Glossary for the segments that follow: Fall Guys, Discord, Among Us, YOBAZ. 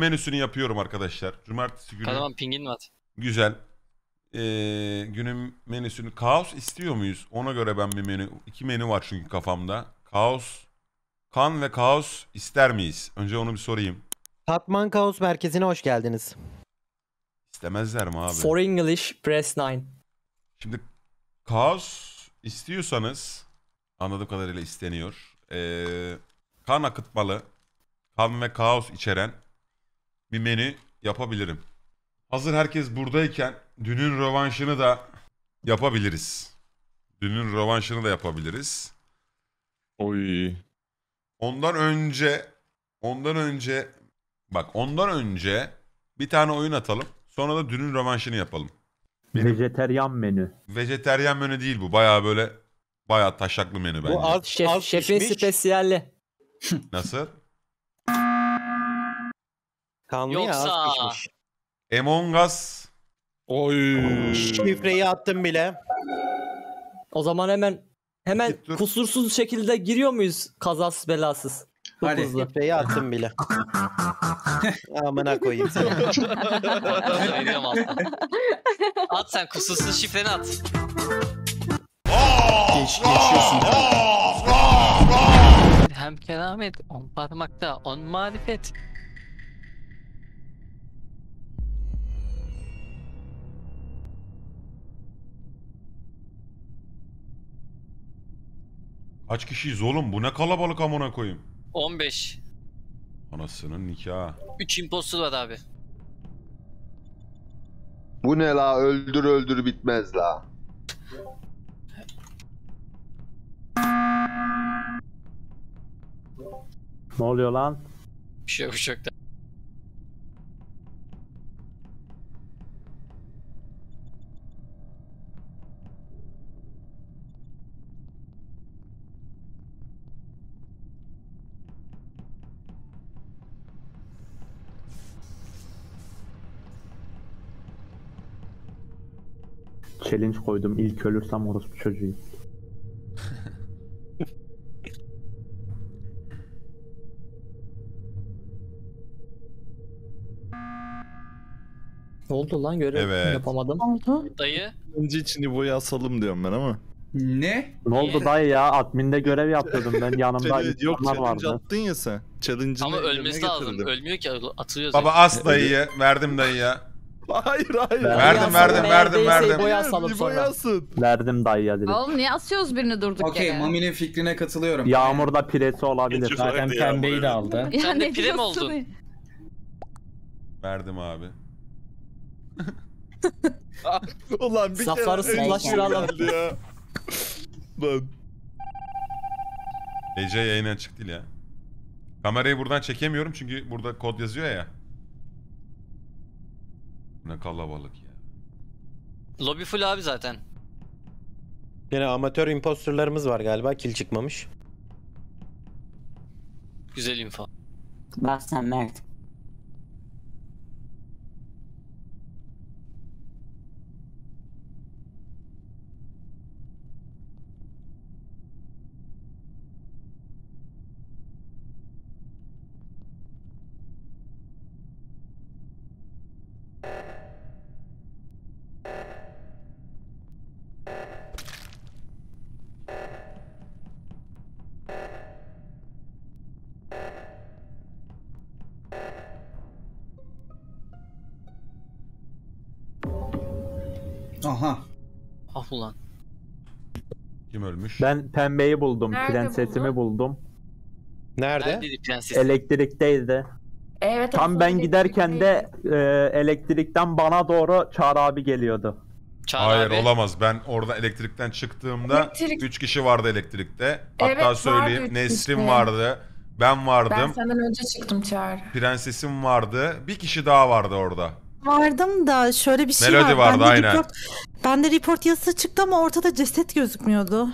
menüsünü yapıyorum arkadaşlar. Cumartesi günü. Tamam, pingin var. Güzel. Günün menüsünü kaos istiyor muyuz? Ona göre ben bir menü, iki menü var çünkü kafamda. Kaos, kan ve kaos ister miyiz? Önce onu bir sorayım. Katman Kaos Merkezi'ne hoş geldiniz. İstemezler mi abi? For English press 9. Şimdi kaos istiyorsanız, anladığım kadarıyla isteniyor. Kan akıtmalı, kan ve kaos içeren bir menü yapabilirim. Hazır herkes buradayken dünün rövanşını da yapabiliriz. Dünün rövanşını da yapabiliriz. Oy. Ondan önce bak, ondan önce bir tane oyun atalım. Sonra da dünün rövanşını yapalım. Vejeteryan menü. Vejeteryan menü değil bu. Bayağı böyle bayağı taşaklı menü bence. Bu alt şefin spesiyalli. Nasıl? Kanlı yoksa... Among Us. Oy. Şifreyi attım bile. O zaman hemen kusursuz şekilde giriyor muyuz kazasız belasız? Hadi. Şifreyi attım bile. Amına koyayım seni. At sen kusursuz şifreni at. Hem keramet, on parmakta, on marifet. Kaç kişiyiz oğlum? Bu ne kalabalık amına koyayım? 15. Anasının nikahı. 3 impostor var abi. Bu ne la? Öldür öldür bitmez la. Ne oluyor lan? Bir şey uçakta. Challenge koydum. İlk ölürsem orospu çocuğu. Ne oldu lan? Görev yapamadım. Dayı. Önce içini boya asalım diyorum ben ama. Ne? Ne oldu dayı ya? Admin'de görev yapıyordum ben. Yanımda insanlar vardı. Attın ya sen. Challenge'ı ama ölmesi lazım. Ölmüyor ki. Atıyoruz. Baba yani. As dayıya. Verdim dayıya. Hayır. Verdim. Verdim dayıya dedim. Oğlum niye asıyoruz birini durduk okay, yere? Okey, Mami'nin fikrine katılıyorum. Yağmurda piresi olabilir. Hiç zaten pembeyi de aldı. Sen de pire mi oldun? Verdim abi. Ulan bir Zafarı kere en geldi ya. Lan. Ece yayına çık değil ya. Kamerayı buradan çekemiyorum çünkü burada kod yazıyor ya. Ne kalabalık ya. Lobby full abi zaten. Yine amatör imposterlarımız var galiba, kill çıkmamış. Güzel info. Bak sen Mert. Aha. Ah ulan. Kim ölmüş? Ben pembeyi buldum. Nerede prensesimi buldum. Nerede? Elektrikteydi. Evet. Tam ben giderken de elektrikten bana doğru Çağrı abi geliyordu. Hayır olamaz. Ben orada elektrikten çıktığımda 3 kişi vardı elektrikte. Evet, hatta söyleyeyim, Nesrin vardı. Ben vardım. Ben senden önce çıktım Çağrı. Prensesim vardı. Bir kişi daha vardı orada. Vardım da şöyle bir şey Melody var. Vardı aynen. Ben de report yazısı çıktı ama ortada ceset gözükmüyordu.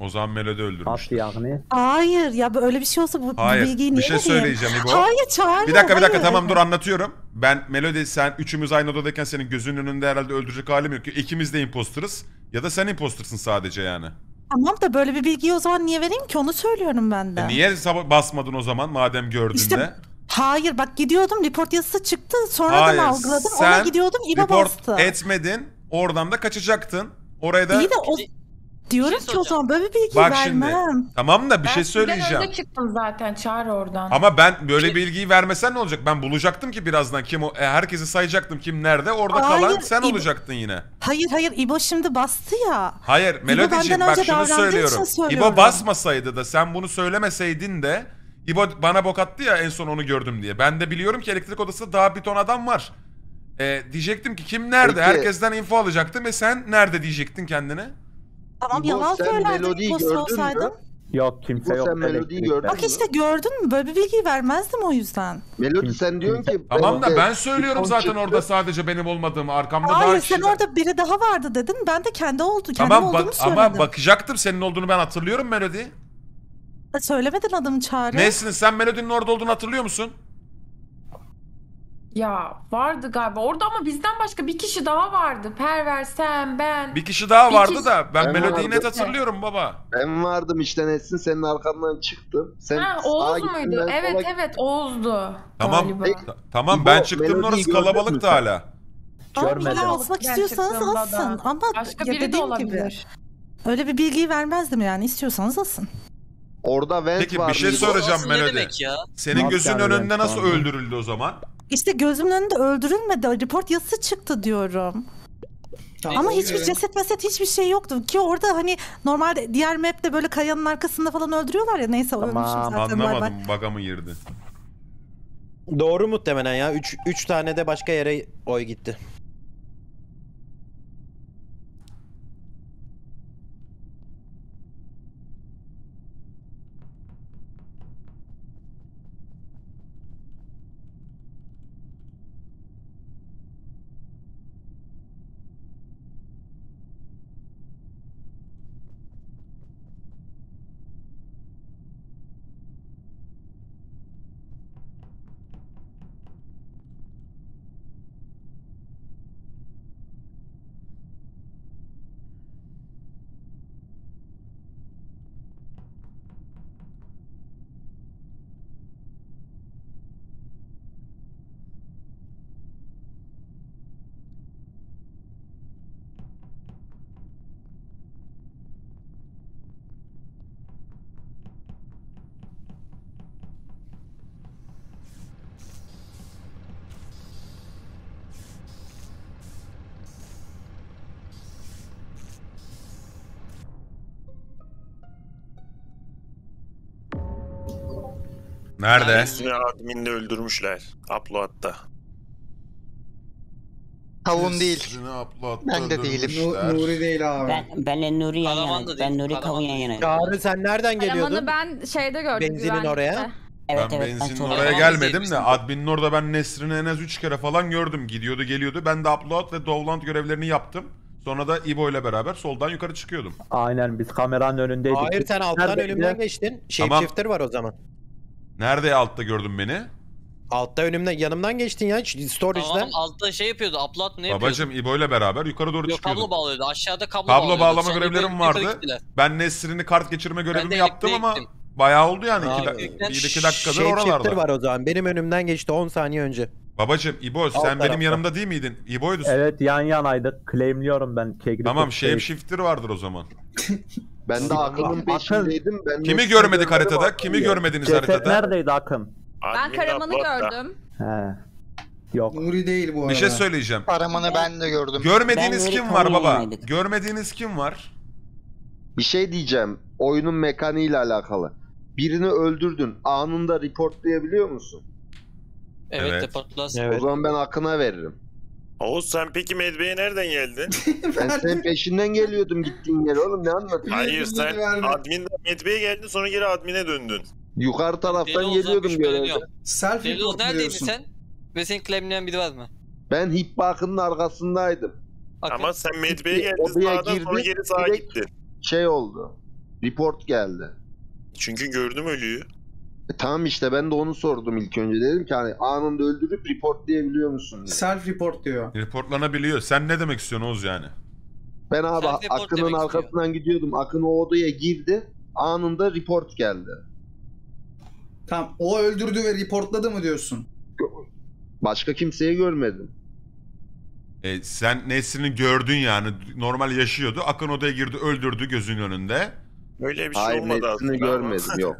O zaman Melody öldürmüştü. Yani. Hayır ya, öyle bir şey olsa bu hayır, bilgiyi niye vereyim? Hayır, bir şey söyleyeceğim İbo. Hayır çağırma. Bir dakika tamam dur anlatıyorum. Ben Melody, sen üçümüz aynı odadayken senin gözünün önünde herhalde öldürecek halim yok ki. İkimiz de imposterız ya da sen impostersin sadece yani. Tamam da böyle bir bilgiyi o zaman niye vereyim ki, onu söylüyorum ben de. Niye basmadın o zaman madem gördün işte, de? Hayır bak gidiyordum, report yazısı çıktı sonradan algıladım, ona gidiyordum İBA bastı. Report etmedin, oradan da kaçacaktın. Oraya da... İyi de o... Diyorum ki o zaman böyle bir bilgi vermem. Bak şimdi, tamam da bir şey söyleyeceğim. Ben önce çıktım zaten, çağır oradan. Ama ben böyle bilgiyi vermesen ne olacak? Ben bulacaktım ki birazdan kim o, herkesi sayacaktım kim nerede, orada kalan sen olacaktın yine. Hayır hayır, İbo şimdi bastı ya. Hayır Melodiciğim bak şunu söylüyorum. İbo basmasaydı da sen bunu söylemeseydin de İbo bana bok attı ya en son onu gördüm diye. Ben de biliyorum ki elektrik odasında daha bir ton adam var. Diyecektim ki kim nerede, peki, herkesten info alacaktım ve sen nerede diyecektin kendine. Tamam İbo, yalan söylerdin İbo'su olsaydın. Yok kimse İbo, yok. Bak işte gördün mü, böyle bir bilgi vermezdim o yüzden. Melodi sen diyorsun ki... Tamam da ben söylüyorum zaten çıktı. Orada sadece benim olmadığımı, arkamda daha... Hayır sen orada biri daha vardı dedin, ben de kendi oldu, tamam, kendim olduğumu söyledim. Ama bakacaktım, senin olduğunu ben hatırlıyorum Melodi. Söylemedin adamı Çağrı. Nesin sen, Melodi'nin orada olduğunu hatırlıyor musun? Ya vardı galiba orada ama bizden başka bir kişi daha vardı. Perver, sen, ben. Bir kişi daha vardı kişi... da ben Melodi'yi net hatırlıyorum baba. Ben vardım işte Nesin, senin arkandan çıktım. Sen Oğuz muydu? Evet sonra... evet Oğuz'du. Tamam tamam, ben çıktım, orası kalabalıktı hala. Görmedim. Asmak istiyorsanız alsın ama başka biri de olabilir. Gibi. Öyle bir bilgiyi vermezdim yani, istiyorsanız alsın. Orada vent peki var, bir şey soracağım Melodi. Senin gözünün önünde nasıl öldürüldü o zaman? İşte gözümün önünde öldürülmedi. Report yazısı çıktı diyorum. Tamam. Ama hiçbir ceset meset hiçbir şey yoktu. Ki orada hani normalde diğer map'te böyle kayanın arkasında falan öldürüyorlar ya. Neyse tamam, ölmüşüm zaten. Anlamadım. Baga mı girdi? Doğru muhtemelen ya. 3 tane de başka yere oy gitti. Nerede? Kendisini admin'de öldürmüşler. Upload'da. Kavun değil. Ben de değilim. Nuri değil abi. Ben Nuri yan yana. Ben Nuri Kavun yan yana. Çağrı sen nereden geliyordun? Elemanı ben şeyde gördüm. Benzinin oraya. Evet, ben benzinin oraya gelmedim de admin'in orada ben Nesrin'i en az 3 kere falan gördüm. Gidiyordu geliyordu. Ben de upload ve Dovland görevlerini yaptım. Sonra da İbo ile beraber soldan yukarı çıkıyordum. Aynen biz kameranın önündeydik. Hayır sen alttan önümden geçtin. Shapeshifter var o zaman. Nerede altta gördün beni? Altta önümden, yanımdan geçtin ya storage'den. Tamam, altta şey yapıyordu, upload ne yapıyordu? Babacım İbo ile beraber yukarı doğru çıkıyordum. Kablo bağlıyordu, aşağıda kablo bağlama görevlerim vardı. Ben Nesrin'i kart geçirme görevimi yaptım ama bayağı oldu yani. 1-2 dakikadır oralarda. Shapeshifter var o zaman, benim önümden geçti 10 saniye önce. Babacım İbo sen benim yanımda değil miydin? İbo'ydun. Evet yan yanaydık, claimliyorum ben. Tamam Shapeshifter vardır o zaman. Ben de aklımın peşindeydim. Ben kimi görmedik haritada? Kimi görmediniz ceset haritada? Neredeydi Akın? Ben Karaman'ı gördüm. He. Yok. Nuri değil bu arada. Bir şey söyleyeceğim. Karaman'ı ben de gördüm. Görmediğiniz kim var baba? Görmediğiniz kim var? Bir şey diyeceğim. Oyunun mekaniğiyle alakalı. Birini öldürdün. Anında reportlayabiliyor musun? Evet. Reportlasın. Evet. O zaman ben Akın'a veririm. Oğuz sen peki Medbe'ye nereden geldin? Ben senin peşinden geliyordum gittiğin yere oğlum, ne anlatıyorsun? Hayır sen adminden Medbe'ye geldin sonra geri admine döndün. Yukarı taraftan geliyordum görevden. Selfie report neredeydin sen? Ve senin claimleyen biri var mı? Ben hip bakının arkasındaydım. Ama sen Medbe'ye geldin sağdan girdi, sonra geri sağa gittin. Şey oldu. Report geldi. Çünkü gördüm ölüyü. Tamam işte ben de onu sordum ilk önce, dedim ki hani anında öldürüp report diyebiliyor musun? Self report diyor. Reportlanabiliyor. Sen ne demek istiyorsun Oğuz yani? Ben abi Akın'ın arkasından gidiyordum. Akın o odaya girdi. Anında report geldi. Tamam, o öldürdü ve reportladı mı diyorsun? Başka kimseyi görmedim. Sen Nesrin'i gördün yani. Normal yaşıyordu. Akın odaya girdi, öldürdü gözünün önünde. Öyle bir şey hayır, olmadı aslında. Hayır, görmedim yok.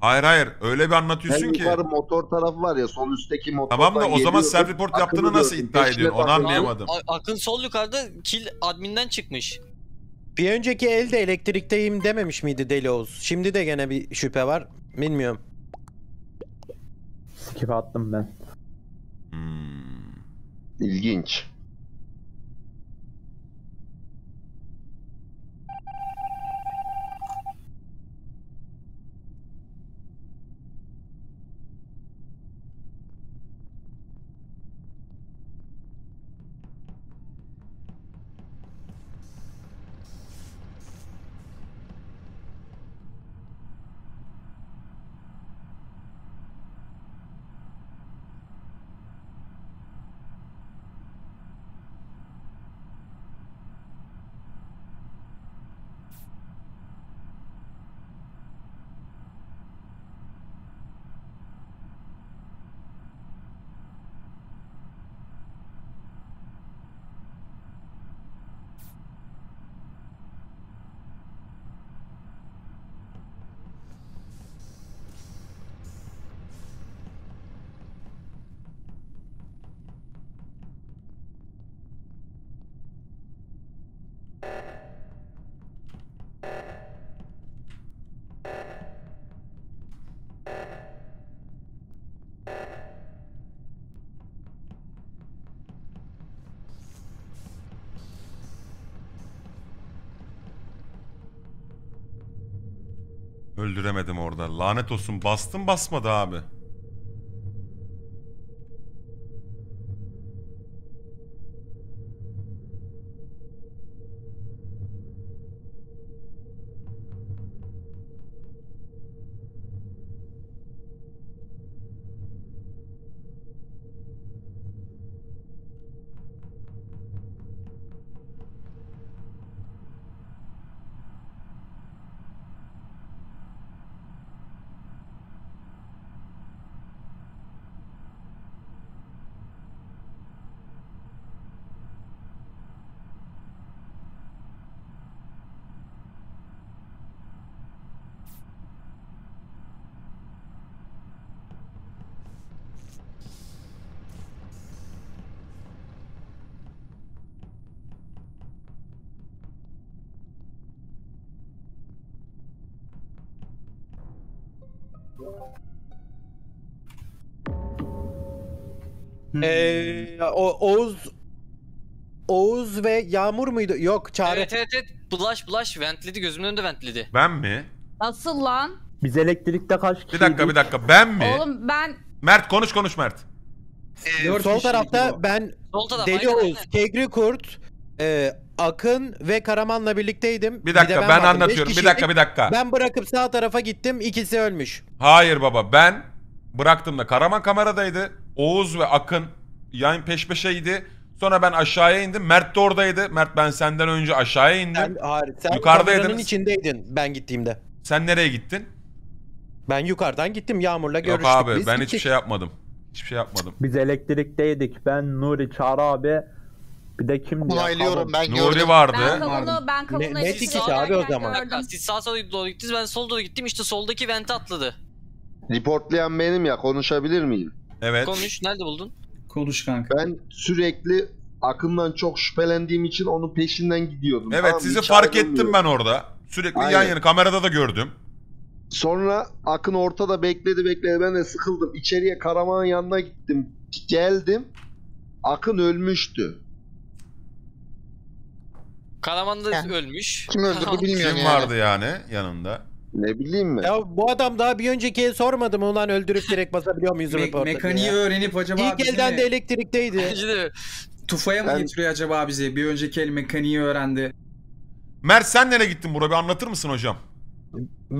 Hayır hayır, öyle bir anlatıyorsun ben ki. Yukarı motor tarafı var ya, sol üstteki motor. Tamam da o zaman self report yaptığını nasıl iddia ediyorsun? Onu anlayamadım. Akın sol yukarıda kill adminden çıkmış. Bir önceki elde elektrikteyim dememiş miydi Deli Oğuz? Şimdi de gene bir şüphe var. Bilmiyorum. Skip attım ben. Hmm. İlginç. Öldüremedim orada. Lanet olsun. Bastım basmadı abi. Oğuz ve Yağmur muydu? Yok Çağrı. Evet. Bulaş ventledi, gözümün önünde ventledi. Ben mi? Nasıl lan? Biz elektrikte kaç kişiydik? Bir dakika ben mi? Oğlum ben... Mert konuş Mert. Sol tarafta Deli Oğuz, Kegri Kurt, Akın ve Karaman'la birlikteydim. Bir dakika ben anlatıyorum. Bir dakika. Ben bırakıp sağ tarafa gittim. İkisi ölmüş. Hayır baba, ben bıraktım da Karaman kameradaydı. Oğuz ve Akın yayın peş peşeydi. Sonra ben aşağıya indim. Mert de oradaydı. Mert, ben senden önce aşağıya indim. Hayır, sen kameranın içindeydin ben gittiğimde. Sen nereye gittin? Ben yukarıdan gittim. Yağmur'la görüştük. Yok abi, ben hiçbir şey yapmadım. Biz elektrikteydik. Ben, Nuri, Çağrı abi. Bir de kim diyor? Onaylıyorum, ben gördüm. Nuri vardı. Ben kavunu net iki abi o zaman. Gördüm. Siz sağa doğru gittiniz, ben sol doğru gittim. İşte soldaki vente atladı. Reportlayan benim ya, konuşabilir miyim? Evet. Konuş, nerede buldun? Konuş kanka. Ben sürekli Akın'dan çok şüphelendiğim için onun peşinden gidiyordum. Evet, tamam, sizi fark ettim ben orada. Sürekli yan yana, kamerada da gördüm. Sonra Akın ortada bekledi. Ben de sıkıldım. İçeriye Karaman'ın yanına gittim. Geldim. Akın ölmüştü. Karaman da ölmüş. Kim öldürdü bilmiyorum. Kim vardı yani yanında? Ne bileyim mi? Ya bu adam daha bir öncekiye sormadım. Ulan öldürüp direkt basabiliyor muyuz? Mekaniği öğrenip acaba... İlk elden de elektrikteydi. Tufaya mı getiriyor acaba bizi? Bir önceki el mekaniği öğrendi. Mert, sen nereye gittin buraya? Bir anlatır mısın hocam?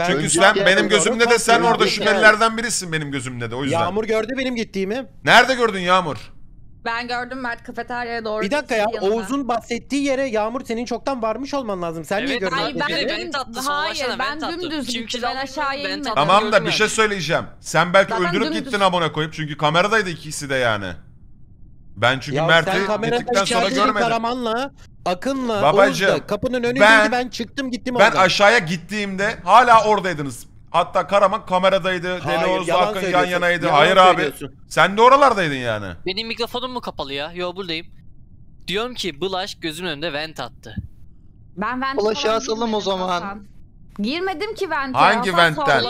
Çünkü sen benim gözümde de sen orada şüphelilerden birisin benim gözümde de. O yüzden. Yağmur gördü benim gittiğimi. Nerede gördün Yağmur? Ben gördüm Mert kafeteryaya doğru. Bir dakika ya, Oğuz'un bahsettiği yere Yağmur senin çoktan varmış olman lazım. Sen niye görmedin? Hayır, ben dümdüz gittim. Ben aşağı inmedim. Tamam da bir şey söyleyeceğim. Sen belki öldürüp gittin abone koyup, çünkü kameradaydı ikisi de yani. Ben çünkü Mert'i gittikten sonra görmedim. Karaman'la, Akın'la, Oğuz'da kapının önündeydi, ben çıktım gittim oradan. Ben aşağıya gittiğimde hala oradaydınız. Hatta Karaman kameradaydı, Deli Oğuz'la Akın yan yanaydı. Hayır abi, sen de oralardaydın yani. Benim mikrofonum mu kapalı ya? Yo, buradayım. Diyorum ki Bulaş gözümün önünde vent attı. Ben vent attım. Bulaş'a asalım o zaman. Girmedim ki vente. Hangi ventten?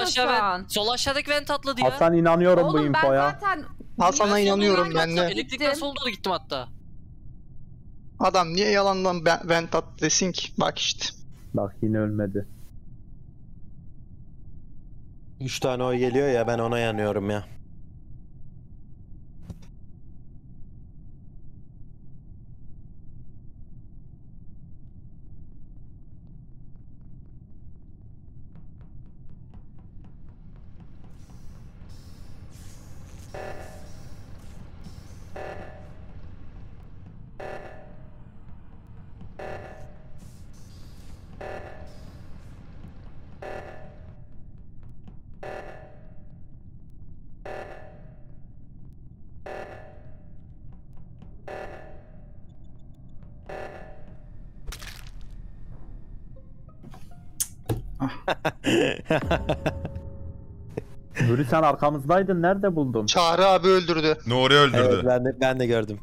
Sol aşağıdaki vent atladı ya. Hasan, inanıyorum bu infoya. Zaten... Hasan'a inanıyorum ben de. Elektrikten sol doğru gittim hatta. Adam niye yalandan vent attı desin ki? Bak işte. Bak yine ölmedi. 3 tane oy geliyor ya, ben ona yanıyorum ya. Nuri sen arkamızdaydın, nerede buldun? Çağrı abi öldürdü. Nuri öldürdü. Evet, ben de gördüm.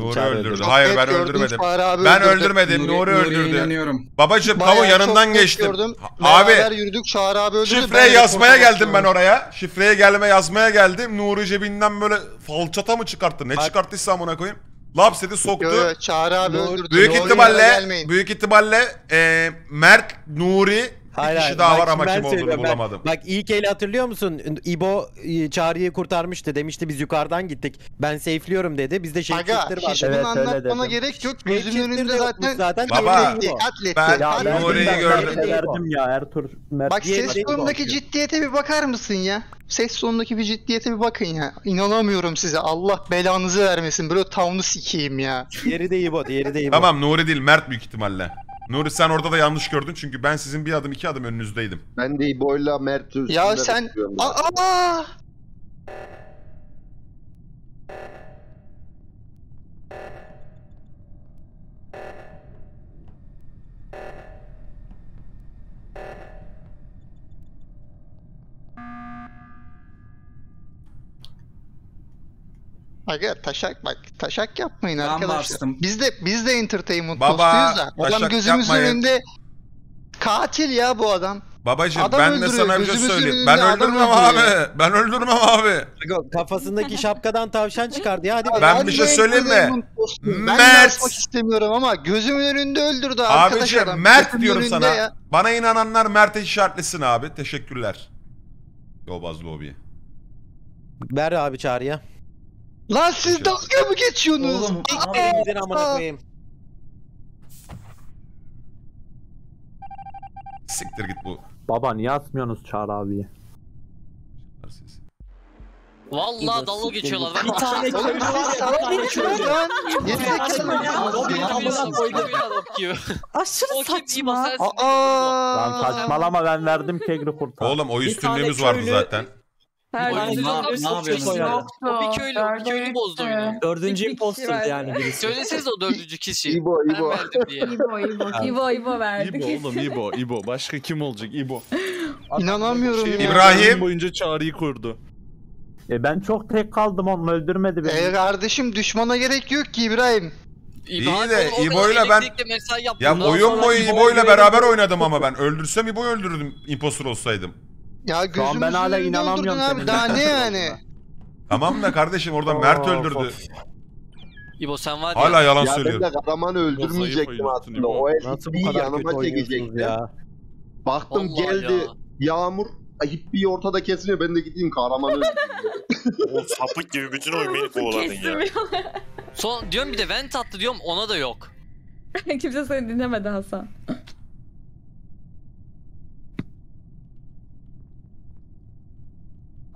Nuri öldürdü. Hayır, ben öldürmedim. Ben öldürmedim. Nuri öldürdü. Babacığım kavu yanından geçtim. Gördüm. Abi yürüdük, Çağrı abi öldürdü. Şifreyi yazmaya geldim ben oraya. Şifreye yazmaya geldim. Nuri cebinden böyle falçata mı çıkarttı? Ne çıkarttıysa amına koyayım. Lapsedi soktu. Yo, Çağrı abi öldürdü. Büyük ihtimalle Mert, Nuri. Bir kişi daha var ama kim olduğunu bulamadım. Bak İlkeli hatırlıyor musun? İbo Çağrı'yı kurtarmıştı. Demişti biz yukarıdan gittik. Ben safe'liyorum dedi. Bizde şekildir var. Hiç bunu anlatmana gerek yok. Gözümün önünde zaten ben Nuri'yi gördüm. Bak ses tonundaki ciddiyete bir bakar mısın ya? Ses tonundaki bir ciddiyete bir bakın ya. İnanamıyorum size. Allah belanızı vermesin. Böyle tavını sikeyim ya. Diğeri de İbo. Tamam, Nuri değil, Mert büyük ihtimalle. Nuri sen orada da yanlış gördün, çünkü ben sizin bir adım iki adım önünüzdeydim. Ben de İbo'yla Mert üstünde. Ya sen... Aaaa! Aga taşak yapmayın ben arkadaşlar. Bastım. Biz de entertainment postuyuz da. Adam gözümüzün önünde katil ya bu adam. Babacım adam ben de sana bir şey söyleyeyim. Ben öldürmem abi. Kafasındaki şapkadan tavşan çıkardı ya. Ben bir şey söyleyeyim mi? Mert istemiyorum ama gözümün önünde öldürdü arkadaş adam. Abiciğim Mert diyorum sana. Ya. Bana inananlar Mert'e işaretlesin abi. Teşekkürler. Yobaz lobi. Ver abi Çağrı'ya. Lan siz dalga mı geçiyorsunuz? Oğlum gidin amına koyayım. Siktir git bu. Baba niye atmıyorsunuz Çağrı abiyi? Vallahi dalga geçiyorlar. Bir tane köylü lan. Aşırı saçma. Lan saçmalama, ben verdim kegri kurtar. Oğlum o üstünlüğümüz vardı zaten. Bir köylü bozdu oyunu. Dördüncü imposter yani birisi. Söyleseniz o dördüncü kişi. İbo verdik. İbo oğlum. Başka kim olacak İbo? İnanamıyorum ya. İbrahim boyunca Çağrı'yı kurdu. Ben çok tek kaldım, onu öldürmedi beni. Kardeşim düşmana gerek yok ki İbrahim. İyi de İbo'yla ben... Ya oyun boyu İbo'yla beraber oynadım ama ben. Öldürsem İbo'yu öldürürdüm imposter olsaydım. Ya gözümüzün ben hala inanamıyorum abi, daha ne yani? Tamam da kardeşim oradan Mert öldürdü. İbo sen var ya. Hala yalan söylüyor. Ben de Karaman'ı öldürmeyecektim aslında. O elbisini yanıma çekecektim. Ya. Baktım vallahi geldi ya. Yağmur hippiyi ortada kesmiyor, ben de gideyim Karaman'ı öldürmeyecektim. O sapık gibi bütün oyun beni kovaladın ya. Son diyorum bir de vent attı diyorum, ona da yok. Kimse seni dinlemedi Hasan.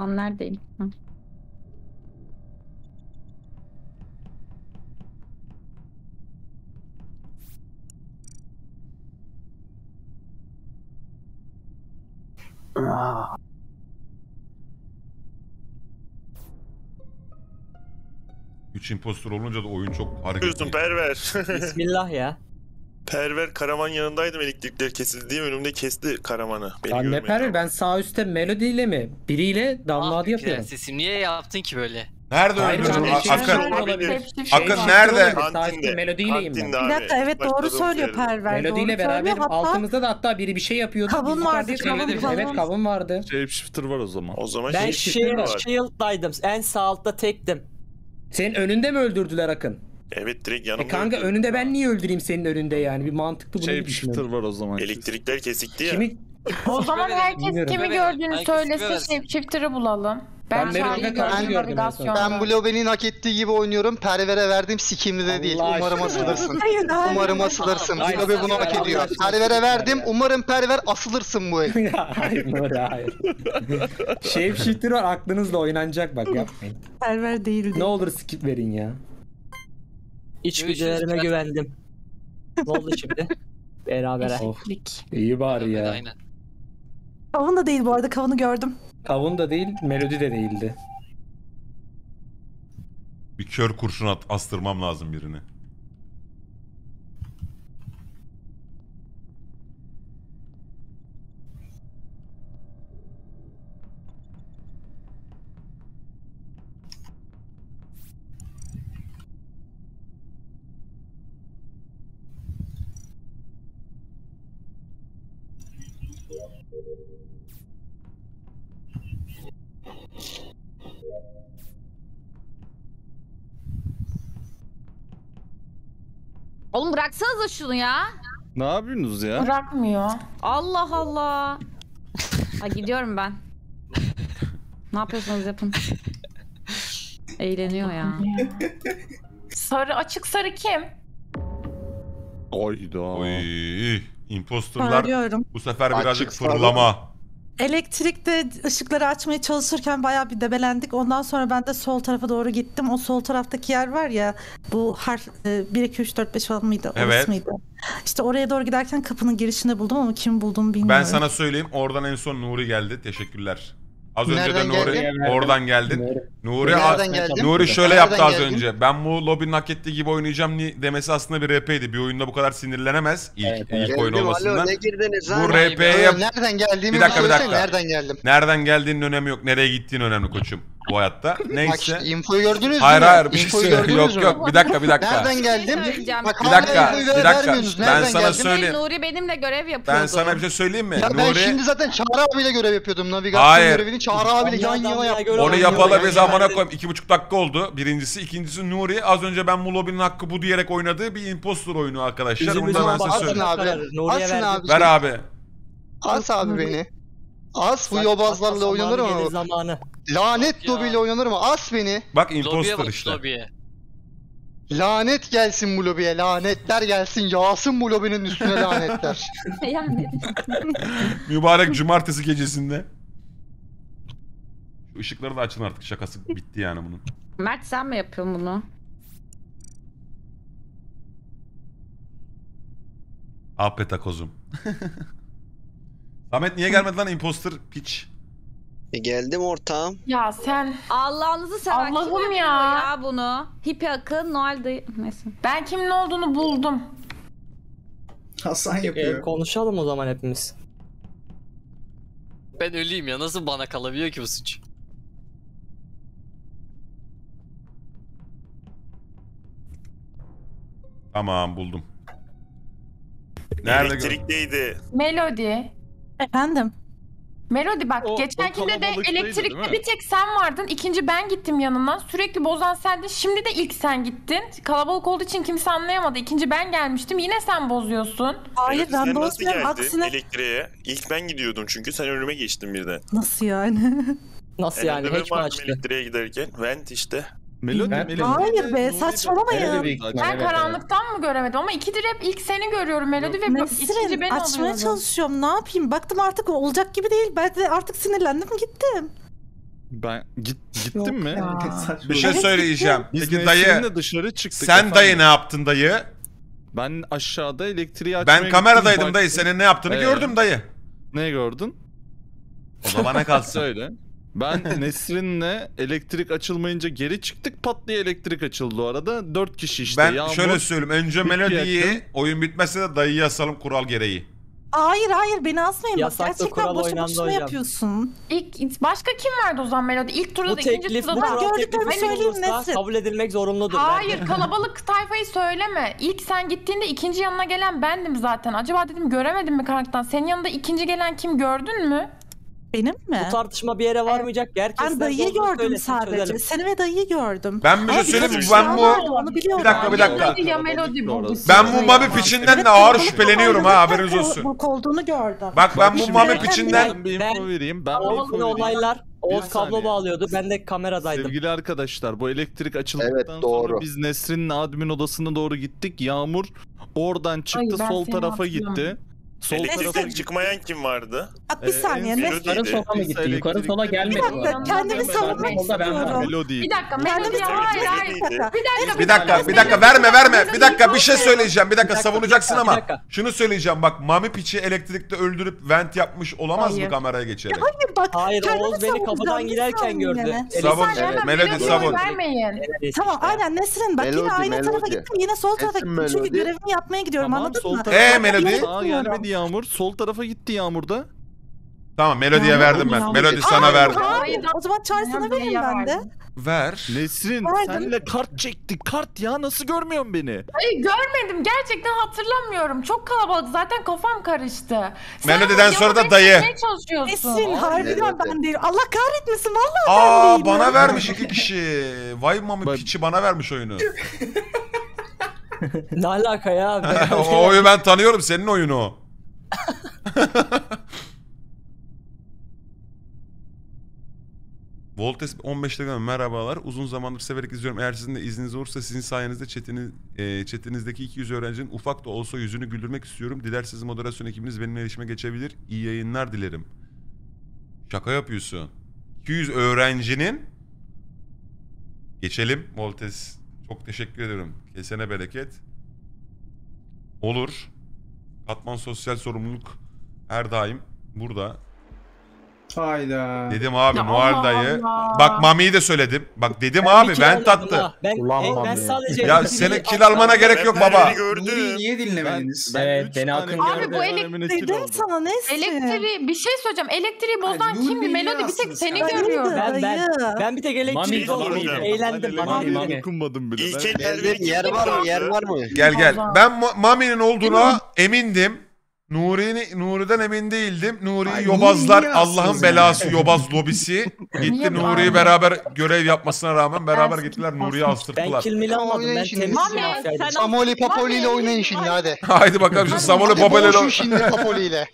Neredeyim? 3 impostor olunca da oyun çok hareketli. Perver. Bismillah ya. Perver Karaman yanındaydım, elektrikler kesildi diye önümde kesti Karaman'ı. Ben ne Perver? Ben sağ üstte Melodi'yle mi? Biriyle damla adı yapıyorum. Prensesim niye yaptın ki böyle? Nerede öldürdün? Akın nerede? Kantinde. Melodiyleyim ben. Bir dakika, evet doğru söylüyor Perver. Melodiyle beraberdim. Altımızda da hatta biri bir şey yapıyordu. Kavun vardı. Evet kavun vardı. Shapeshifter var o zaman. Ben shield'daydım. En sağ altta tektim. Senin önünde mi öldürdüler Akın? Evet direkt yanımda. Kanka öldürdüm. Önünde ben niye öldüreyim senin önünde yani? Bir mantıklı bunu düşünüyorum. Shapeshifter var o zaman. Elektrikler kesikti ya. Kimi... o zaman herkes kimi gördüğünü söylesin, Shapeshifter'ı bulalım. Ben Bloben'in hak ettiği gibi oynuyorum. Perver'e verdim, sikimli de değil. Umarım asılırsın. Umarım asılırsın. Bloben bunu hak ediyor. Perver'e verdim. Umarım Perver asılırsın bu el. Hayır Nuri hayır. Shapeshifter var, aklınızla oynanacak, bak yapmayın. Perver değildi. Ne olur skip verin ya. İçgüdülerime güvendim. Ne oldu şimdi? Berabere. Oh, iyi bari ya. Aynen. Kavun da değil bu arada, kavunu gördüm. Kavun da değil, Melodi de değildi. Bir kör kurşun astırmam lazım birini. Oğlum bıraksanıza şunu ya. Ne yapıyorsunuz ya? Bırakmıyor. Allah Allah. Ha, gidiyorum ben. Ne yapıyorsanız yapın. Eğleniyor ya. Sarı, açık sarı kim? Oyda. Oy. İmpostorlar bu sefer birazcık fırlama. Elektrikte ışıkları açmaya çalışırken bayağı bir debelendik. Ondan sonra ben de sol tarafa doğru gittim. O sol taraftaki yer var ya, bu harf 1, 2, 3, 4, 5 falan mıydı? Evet. Mıydı? İşte oraya doğru giderken kapının girişini buldum ama kim bulduğumu bilmiyorum. Ben sana söyleyeyim, oradan en son Nuri geldi. Teşekkürler. Az önce nereden de Nuri geldin? Oradan geldin. Nuri şöyle nereden yaptı az geldin? Önce. Ben bu lobinin hak ettiği gibi oynayacağım demesi aslında bir RP'ydi. Bir oyunda bu kadar sinirlenemez. İlk oyun olmasından. Bu RP'ye... Nereden geldiğimi bir dakika. Nereden geldim? Nereden geldiğinin önemi yok. Nereye gittiğin önemli koçum bu hayatta. Neyse. Bak, infoyu gördünüz mü? Hayır bir şey söyleyeyim. Yok. Bir dakika. Nereden geldim? Bir dakika. Ben sana söyleyeyim. Nuri benimle görev yapıyordu. Ben sana bir şey söyleyeyim mi? Ya ben şimdi zaten Çağrı abiyle görev yapıyordum. Navigasyon görevini Çağrı abiyle yan yana yapıyordum. Onu yapalı bir zamana koyayım. 2,5 dakika oldu. Birincisi. İkincisi Nuri. Az önce ben bu lobinin hakkı bu diyerek oynadığı bir impostor oyunu arkadaşlar. Bunu da ben size söyleyeyim. Asın abi. Ver abi. As abi beni. As bu yobazlarla oynanır mı? Lanet lobiyle oynanır mı? As beni. Bak impostor işte. Lobiye. Lanet gelsin bu lobiye. Lanetler gelsin. Yağsın bu lobinin üstüne lanetler. Mübarek cumartesi gecesinde. Şu ışıkları da açın artık. Şakası bitti yani bunun. Mert sen mi yapıyorsun bunu? AP takozum. Samet niye gelmedi lan imposter piç? Geldim ortağım. Ya sen Allah'ınızı seversen Allah'ım ya bunu. Hippie Akın, Noel dayı. Neyse. Ben kimin olduğunu buldum. Hasan yapıyor. Konuşalım o zaman hepimiz. Ben öleyim ya, nasıl bana kalabiliyor ki bu suç? Tamam buldum. Nerede? Elektrikteydi. Melodi. Efendim? Melodi bak, geçenkinde de elektrikte bir tek sen vardın, ikinci ben gittim yanından, sürekli bozan sendin, şimdi de ilk sen gittin. Kalabalık olduğu için kimse anlayamadı, ikinci ben gelmiştim, yine sen bozuyorsun. Hayır ben bozmuyorum, aksine... elektriğe ilk ben gidiyordum çünkü sen önüme geçtin birden. Nasıl yani? Nasıl yani? Hiç mi açtı? Elektriğe giderken vent işte. Melodi, hayır be saçmalamayın. Ben karanlıktan mı göremedim ama ikidir hep ilk seni görüyorum Melodi ve ikinci ben açmaya çalışıyorum, ne yapayım, baktım artık olacak gibi değil, ben de artık sinirlendim gittim. Ben gittim mi? Bir şey söyleyeceğim. Peki dayı dışarı çıktık. Sen dayı ne yaptın dayı? Ben aşağıda elektriği açmaya gittim. Ben kameradaydım dayı, senin ne yaptığını gördüm dayı. Ne gördün? O da bana kalsın. Öyle. Ben Nesrin'le elektrik açılmayınca geri çıktık, pat diye elektrik açıldı o arada. 4 kişi işte. Ben Yağmur, şöyle söyleyeyim. Önce Melodi'yi oyun bitmezse de dayıya asalım kural gereği. Hayır hayır, beni asmayın. Bak, gerçekten boşu boşuna yapıyorsun. İlk, başka kim vardı o zaman Melodi? İlk turda da ikinci turda da. Gördüklerimi söyleyeyim Nesrin. Kabul edilmek zorunludur. Hayır, kalabalık tayfayı söyleme. İlk sen gittiğinde ikinci yanına gelen bendim zaten. Acaba dedim göremedim mi karaktan? Senin yanında ikinci gelen kim, gördün mü? Benim mi? Bu tartışma bir yere varmayacak. Ben dayıyı gördüm sadece. Seni ve dayıyı gördüm. Ben bir şey söyleyeyim mi? Ben bu... Bir dakika, bir dakika. Ben bu mami piçinden de ağır şüpheleniyorum ha, haberiniz olsun. Bak ben bu mami piçinden... Ben olaylar... Oğuz kablo bağlıyordu. Ben de kameradaydım. Sevgili arkadaşlar, bu elektrik açıldıktan sonra biz Nesrin'in admin odasına doğru gittik. Yağmur oradan çıktı, sol tarafa gitti. Elektrikten çıkmayan kim vardı? Bak bir saniye. Yukarı sola mı gitti? Yukarı sola gelmedi. Bir dakika, kendimi savunmak istiyorum. Bir dakika, Melodi. Bir dakika, verme. Bir dakika, bir şey söyleyeceğim. Bir dakika, savunacaksın ama. Şunu söyleyeceğim, bak Mami Piç'i elektrikte öldürüp vent yapmış olamaz mı kameraya geçerek? Hayır bak. Hayır, Oğuz beni kapıdan girerken gördü. Savun, Melodi savun. Tamam, aynen Nesrin bak yine aynı tarafa gittim, yine sol tarafa gittim çünkü görevimi yapmaya gidiyorum, anladın mı? Melodi. Yağmur sol tarafa gitti Yağmur'da. Tamam, Melodi'ye verdim ben. Melodi sana verdim. O zaman çay sana vereyim ben de. Ver. Nesrin senle kart çektik. Kart ya, nasıl görmüyorsun beni? Hayır, görmedim. Gerçekten hatırlamıyorum. Çok kalabalık. Zaten kafam karıştı. Melodi'den sonra da dayı. Nesrin harbiden ben değil. Allah kahretmesin, vallahi ben değilim. Bana vermiş iki kişi. Vay mami piçi, bana vermiş oyunu. Ne alaka ya? O oyunu ben tanıyorum, senin oyunu o. Voltes 15 dakika merhabalar. Uzun zamandır severek izliyorum. Eğer sizin de izniniz olursa sizin sayenizde chatinizdeki 200 öğrencinin ufak da olsa yüzünü güldürmek istiyorum. Dilerseniz moderasyon ekibiniz benimle iletişime geçebilir. İyi yayınlar dilerim. Şaka yapıyorsun. 200 öğrencinin. Geçelim Voltes. Çok teşekkür ederim. Kesene bereket. Olur. Katman sosyal sorumluluk her daim burada. Hayda. Dedim abi Noel dayı. Bak Mami'yi de söyledim. Bak dedim abi ben tattı. Ben sadece ya senin kil almana gerek yok baba. Niye dinlemediniz? Ben abi bu elektrik dedim sana neyse. Elektriği bir şey söyleyeceğim. Elektriği bozan kimdi? Melodi bir tek seni görüyor. Ben bir tek elektriği bozdum. Eğlendim. Mami'yi dokunmadım bile. Yer var mı? Gel. Ben Mami'nin olduğuna emindim. Nuri'den emin değildim. Nuri'yi yobazlar, Allah'ın belası yobaz lobisi. Gitti Nuri'yi beraber görev yapmasına rağmen beramen gittiler Nuri'yi astırttılar. Ben kilmini almadım, ben temizliğim. Samoli Papoli ile oynayın şimdi hadi. Haydi bakalım şimdi Samoli Papoli ile. Şimdi Papoli ile.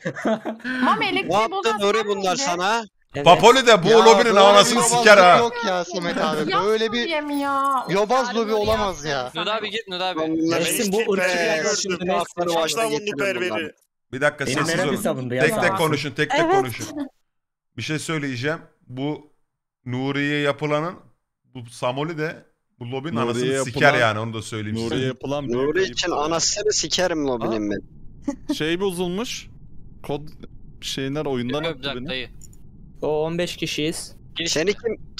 Vattın Nuri bunlar sana. Evet. Papoli de bu ya, lobinin anasını siker ha. Yok ya Samet abi, böyle bir yobaz lobi olamaz ya. Nuda abi git, Nuda abi. Nesin bu ırkçı bir yaklaşımda baştan bunu perveri. Bir dakika sessiz olun. Tek konuşun, tek konuşun. Bir şey söyleyeceğim. Bu Nuri'ye yapılanın, bu Samoli de bu lobinin anasını siker yani, onu da söyleyeyim size. Nuri'ye yapılan Nuri için anasını sikerim lobinin ben. Şey bozulmuş. Kod şeyler oyundan öptü beni. O 15 kişiyiz.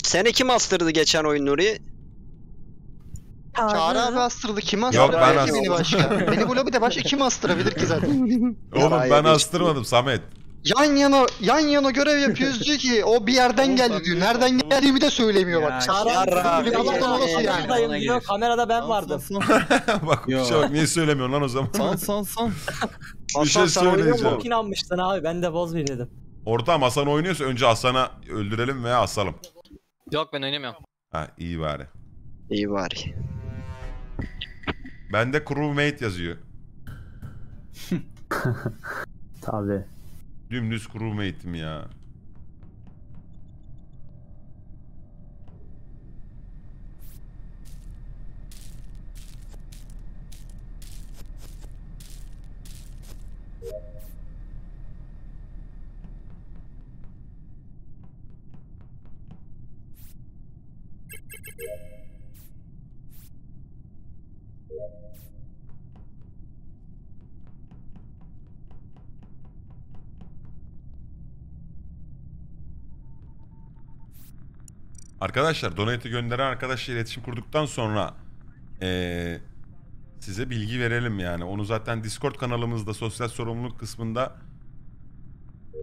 Seni kim astırdı geçen oyun Nuri? Çağrı abi astırdı. Kim astırdı? Yok ben astırdım. Beni bu lobide başka kim astırabilir ki zaten? Oğlum ben astırmadım Samet. Yan yana görev yapıyoruz diyor ki o bir yerden geldi diyor. Nereden geldiğimi de söylemiyor bak. Çağrı abi. Allah'tan olası yani. Kamerada ben vardım. Bak bir şey bak, niye söylemiyorsun lan o zaman? Son. Bir şey söyleyeceğim. Çok inanmıştın abi, ben de bozmayayım dedim. Ortam Hasan oynuyorsa önce Hasan'a öldürelim veya asalım. Yok ben oynamıyorum. Ha iyi bari. Bende crewmate yazıyor. Tabii. Dümdüz crewmate'im ya. Arkadaşlar donate'i gönderen arkadaşla iletişim kurduktan sonra size bilgi verelim yani. Onu zaten Discord kanalımızda sosyal sorumluluk kısmında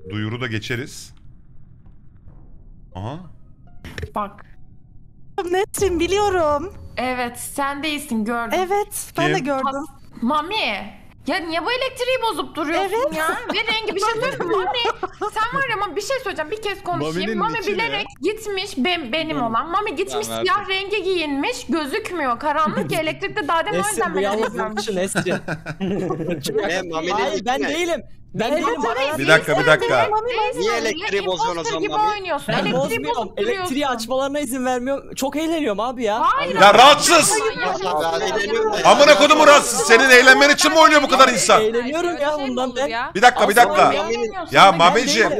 duyuru da geçeriz. Aha. Bak. Nesin biliyorum. Evet sen değilsin gördüm. Evet ben de gördüm. Mami. Ya niye bu elektriği bozup duruyorsun evet ya? Bir rengi bir şey söyleyeyim Mami. Sen var ama bir şey söyleyeceğim. Bir kez konuşayım. Mami bilerek ya gitmiş benim olan. Mami gitmiş ya, siyah rengi giyinmiş. Gözükmüyor. Karanlık elektrikte daha demin o yüzden ben elektriğim. Nesrin hayır ben değilim. Ben değilim. Bir dakika. Niye elektriği bozuyorsun o zaman Mami? Ben bozmuyorum. Elektriği açmalarına izin vermiyorum. Çok eğleniyorum abi ya. Ya rahatsız. Amına kodumu rahatsız. Senin eğlenmen için mi oynuyor bu kadar insan? Eğleniyorum ya bundan ben. Bir dakika. Ya Mameciğim.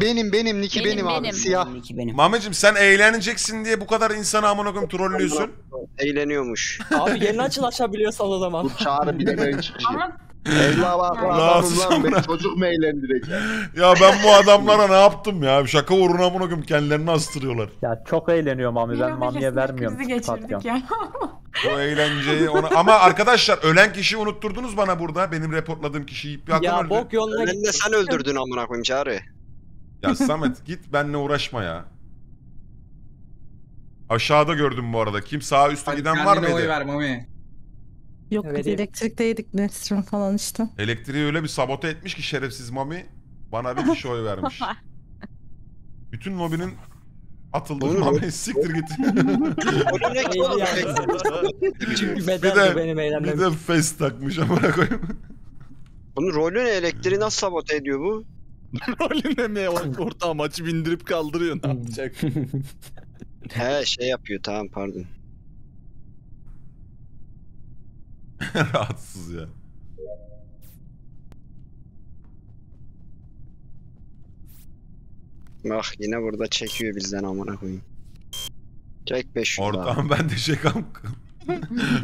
Benim Niki benim abi. Siyah. Mameciğim sen eğleneceksin diye bu kadar insanı amına koyayım trollüyorsun. Eğleniyormuş. Abi yeni açabiliyorsan o zaman. Bu çağrı bir de ön çıkışı. Eyvallah çocuk mu eğlendirecek? Ya ben bu adamlara ne yaptım ya? Şaka uğruna bunu göm kendilerini astırıyorlar. Ya çok eğleniyorum abi ben Mami'ye vermiyorum. Bizi geçirdik ya. O eğlenceyi ona... Ama arkadaşlar ölen kişiyi unutturdunuz bana burada. Benim reportladığım kişiyi bir adam öldü. Bok yoluna gittin de sen öldürdün amına koyayım Çağrı. Ya Samet git benimle uğraşma ya. Aşağıda gördüm bu arada. Kim sağa üstü giden var mıydı? Oy ver Mami. Yok evet, elektrikteydik Nesrin falan işte. Elektriği öyle bir sabote etmiş ki şerefsiz Mami bana bir kişi oy vermiş. Bütün lobinin atıldığı Mami siktir git. bir de face takmış amına koyayım. Bunun rolü ne? Elektriği nasıl sabote ediyor bu? Rolü ne? Orta maçı bindirip kaldırıyor ne yapacak? He şey yapıyor tamam pardon. Rahatsız ya. Bak yine burada çekiyor bizden amına koyayım. Çek 500 daha. Ortam ben de çekam.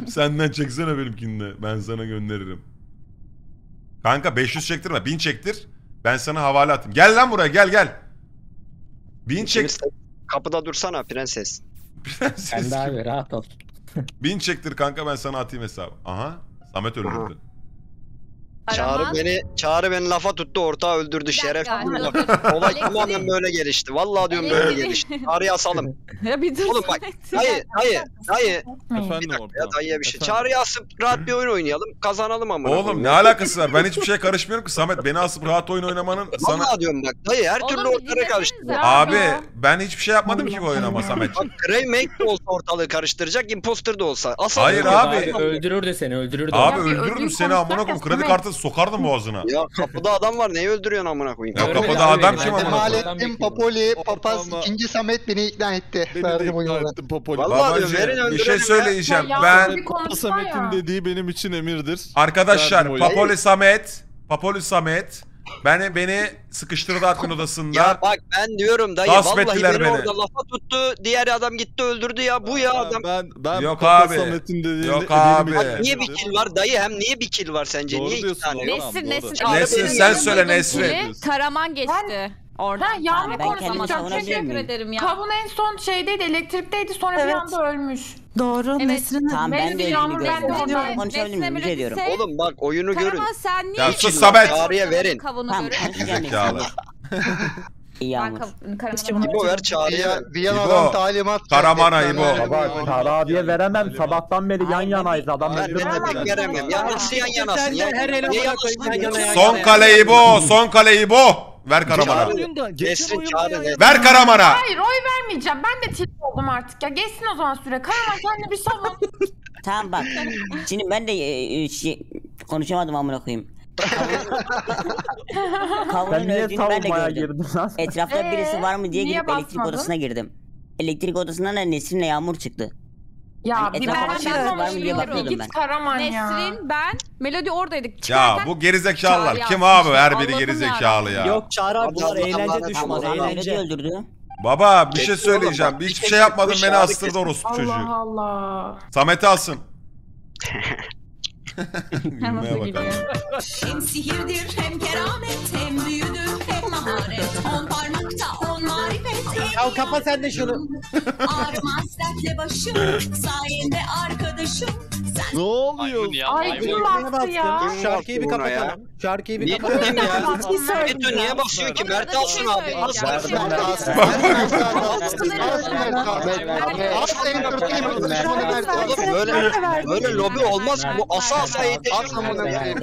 Senden çeksene benimkinde. Ben sana gönderirim. Kanka 500 çektirme. 1000 çektir. Ben sana havale atayım. Gel lan buraya gel. 1000 çektir. Kapıda dursana prenses. Prenses. Ben daha bir rahat ol. 1000 çektir kanka ben sana atayım hesabı. Aha. Samet öldürdü. Çağrı beni lafa tuttu ortağı öldürdü şeref. Olay tamamen böyle gelişti. Vallahi diyorum böyle gelişti. Çağrı'yı asalım. Ya bir dur. Oğlum bak. Dayı. Efendim orada. Dayıya bir şey. Çağrı'yı asıp rahat bir oyun oynayalım. Kazanalım ama. Oğlum ne alakası var? Ben hiçbir şeye karışmıyorum ki Samet. Beni asıp rahat oyun oynamanın sana. Vallahi diyorum bak. Dayı her türlü ortalığı karıştırıyor. Abi ben hiçbir şey yapmadım ki bu oynama Samet. Bak remake de olsa ortalığı karıştıracak. Imposter de olsa. Asalım. Hayır abi. Öldürür de seni. Öldürür de. Abi öldürürüm seni amına koyayım. Kredi kartı sokardım boğazına. Ya kapıda adam var. Neyi öldürüyorsun amına koyayım? Ya kapıda adam kim amına koyayım? Malettin Popoli, papaz ikinci Samet beni ikna etti. Verdim oyunu. Vallahi bir şey söyleyeceğim. Ben Samet'in dediği benim için emirdir. Arkadaşlar Popoli Samet beni sıkıştırdı aklın odasında. Ya bak ben diyorum dayı vallahi beni orada lafa tuttu. Diğer adam gitti öldürdü ya bu ya adam. Ben yok abi. Yok abi. Niye bir kill var dayı hem niye bir kill var sence? Doğru niye iki tane? Nesrin sen söyle Nesrin. Karaman geçti. Orada yağmur konuşacağım. Teşekkür ederim ya. Kavun en son şeydeydi elektrikteydi sonra evet. Bir anda ölmüş. Doğru. Evet. Nesrin'e. Tamam ben de ölümü gözlüyorum. Onu söyleyeyim rica ediyorum. Oğlum bak oyunu görün. Ya sus Samet. Çağrı'ya verin. Tamam. Zekalı. İyi anlat. İbo ver Çağrı'ya. Viyana'dan talimat. Karaman'a İbo. Çağrı'ya veremem. Sabahtan beri yan yanayız. Adam veremem. Yanası yan yanasın. Son kale İbo. Son kale İbo. Ver Karaman'a. Ver Karaman'a. Hayır oy vermeyeceğim. Ben de tilt oldum artık ya. Geçsin o zaman süre. Karaman sen de bir savun. Tamam bak. Şimdi ben de konuşamadım amına koyayım. Kavunun öldüğünü ben de gördüm. Etrafta birisi var mı diye gidip elektrik odasına girdim. Elektrik odasından da Nesrin'le Yağmur çıktı. Ya bir ben git Karaman ya. Nesrin, ben, Melodi oradaydık. Çıkarken... Ya bu gerizekalılar. Kim abi her biri gerizekalı ya. Yok Çağrı abi bunlar eğlence düşmez. Eğlence öldürdü. Baba bir şey söyleyeceğim. Hiçbir şey yapmadım beni astırdı orospu çocuğu. Allah Allah. Samet'i alsın. Gülmeye bakalım. Hem sihirdir hem keramet hem büyüdür hem maharet. On parmakta on marifet. Ya al kapa sen de şunu. Ağrımaz dertle başım, sayende arkadaşım. Ne oluyor? Ay kim baktı ya? Şarkıyı bir kapatalım. Şarkıyı bir kapatalım ya. Beto niye bakıyor ki? Mert alsın abi. Aslan Mert. Böyle lobi olmaz ki. Bu asa asa eğiteceğim.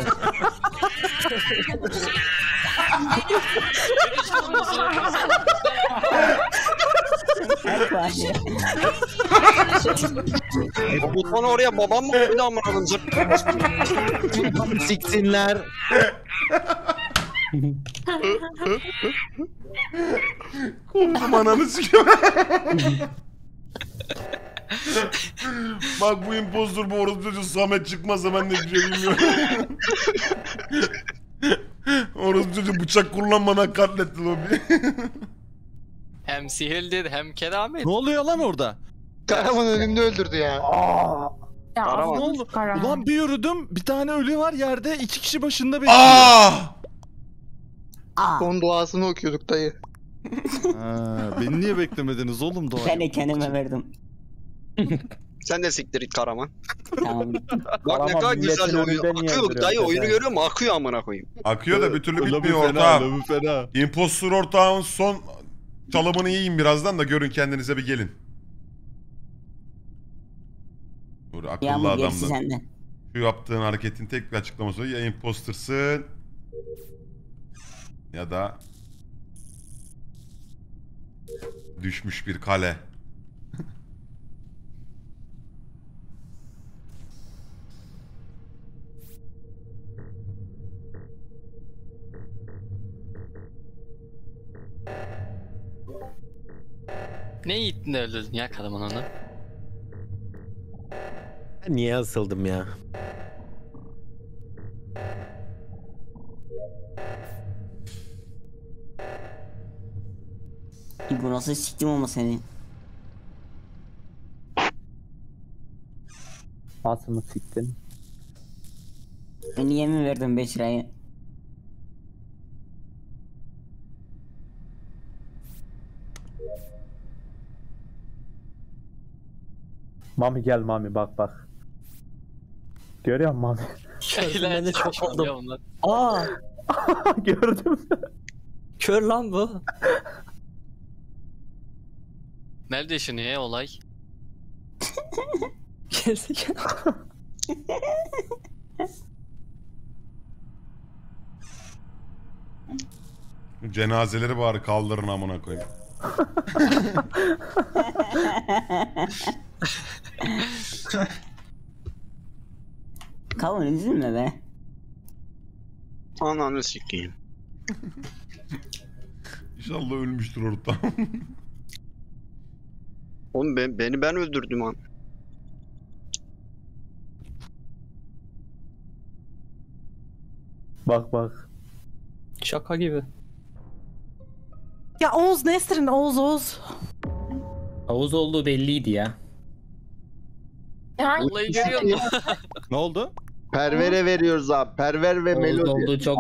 Butmanı oraya babam mı koydu amınalım zırt? Siksinler. Kovdum ananı sikiyor. Bak bu impostor bu orospu çocuğu Samet çıkmazsa ben de bilmiyorum. Orospu çocuğu bıçak kullanmadan katletti lobi. Hem sihirli hem keramet. Ne oluyor lan orada? Karaman önümde öldürdü ya. Ya Karaman. Ne oldu? Karaman. Ulan bir yürüdüm, bir tane ölü var yerde, iki kişi başında bekliyor. Son duasını okuyorduk dayı. Beni niye beklemediniz oğlum dua? Ben de kendime verdim. Sen de siktir it Karaman. Tamam. Bak ne kadar güzel oluyor. Akıyor dayı, oyunu görüyor mu? Akıyor amına koyayım. Akıyor da bir türlü bitmiyor ortağım. Impostor ortağın son çalımını yiyeyim birazdan da görün kendinize bir gelin. Dur akıllı adamdan. Şu yaptığın hareketin tek bir açıklaması var. Ya impostersın ya da düşmüş bir kale. Ne yittin öldürdün ya Karaman onu? Ben niye asıldım ya? Bu nasıl siktim ama seni? Asımı siktin. Niye mi verdin 5 lirayı? Mami gel Mami bak bak. Görüyor musun Mami? Şeyler çok oldu. Gördüm. Kör lan bu. Nerede şimdi ya olay? Gerçekten. Cenazeleri bari kaldırın amına koyayım. Kavun üzülme be. Ananı sikeyim. İnşallah ölmüştür ortam. Oğlum beni ben öldürdüm an. Bak bak. Şaka gibi. Ya Oğuz Nesrin, Oğuz. Oğuz olduğu belliydi ya. Vallahi görüyorum. Ne oldu? Perver'e veriyoruz abi. Perver ve Oğuz Melodi. Oldu çok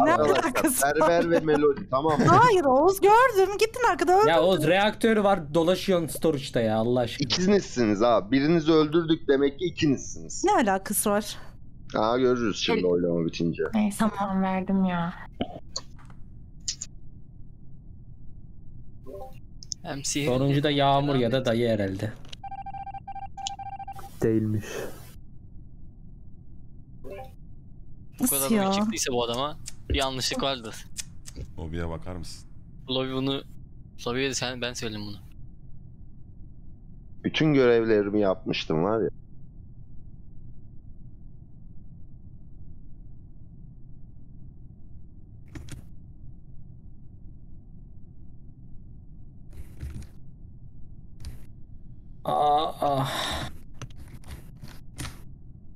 Perver ve Melodi tamam. Hayır Oğuz gördüm. Gittin arkada öldürdün. Ya Oğuz reaktörü var dolaşıyorsun storage'da ya Allah aşkına. İkinizsiniz abi. Birinizi öldürdük demek ki ikinizsiniz. Ne alakası var? Aa görürüz şimdi oylama bitince. Neyse tamam verdim ya. Sonuncu da Yağmur ya da dayı herhalde. Değilmiş. Bu kadar mı çıktıysa bu adama bir yanlışlık vardır. Lobiye bakar mısın? Lobi bunu... Lobiye sen ben söyledim bunu. Bütün görevlerimi yapmıştım var ya.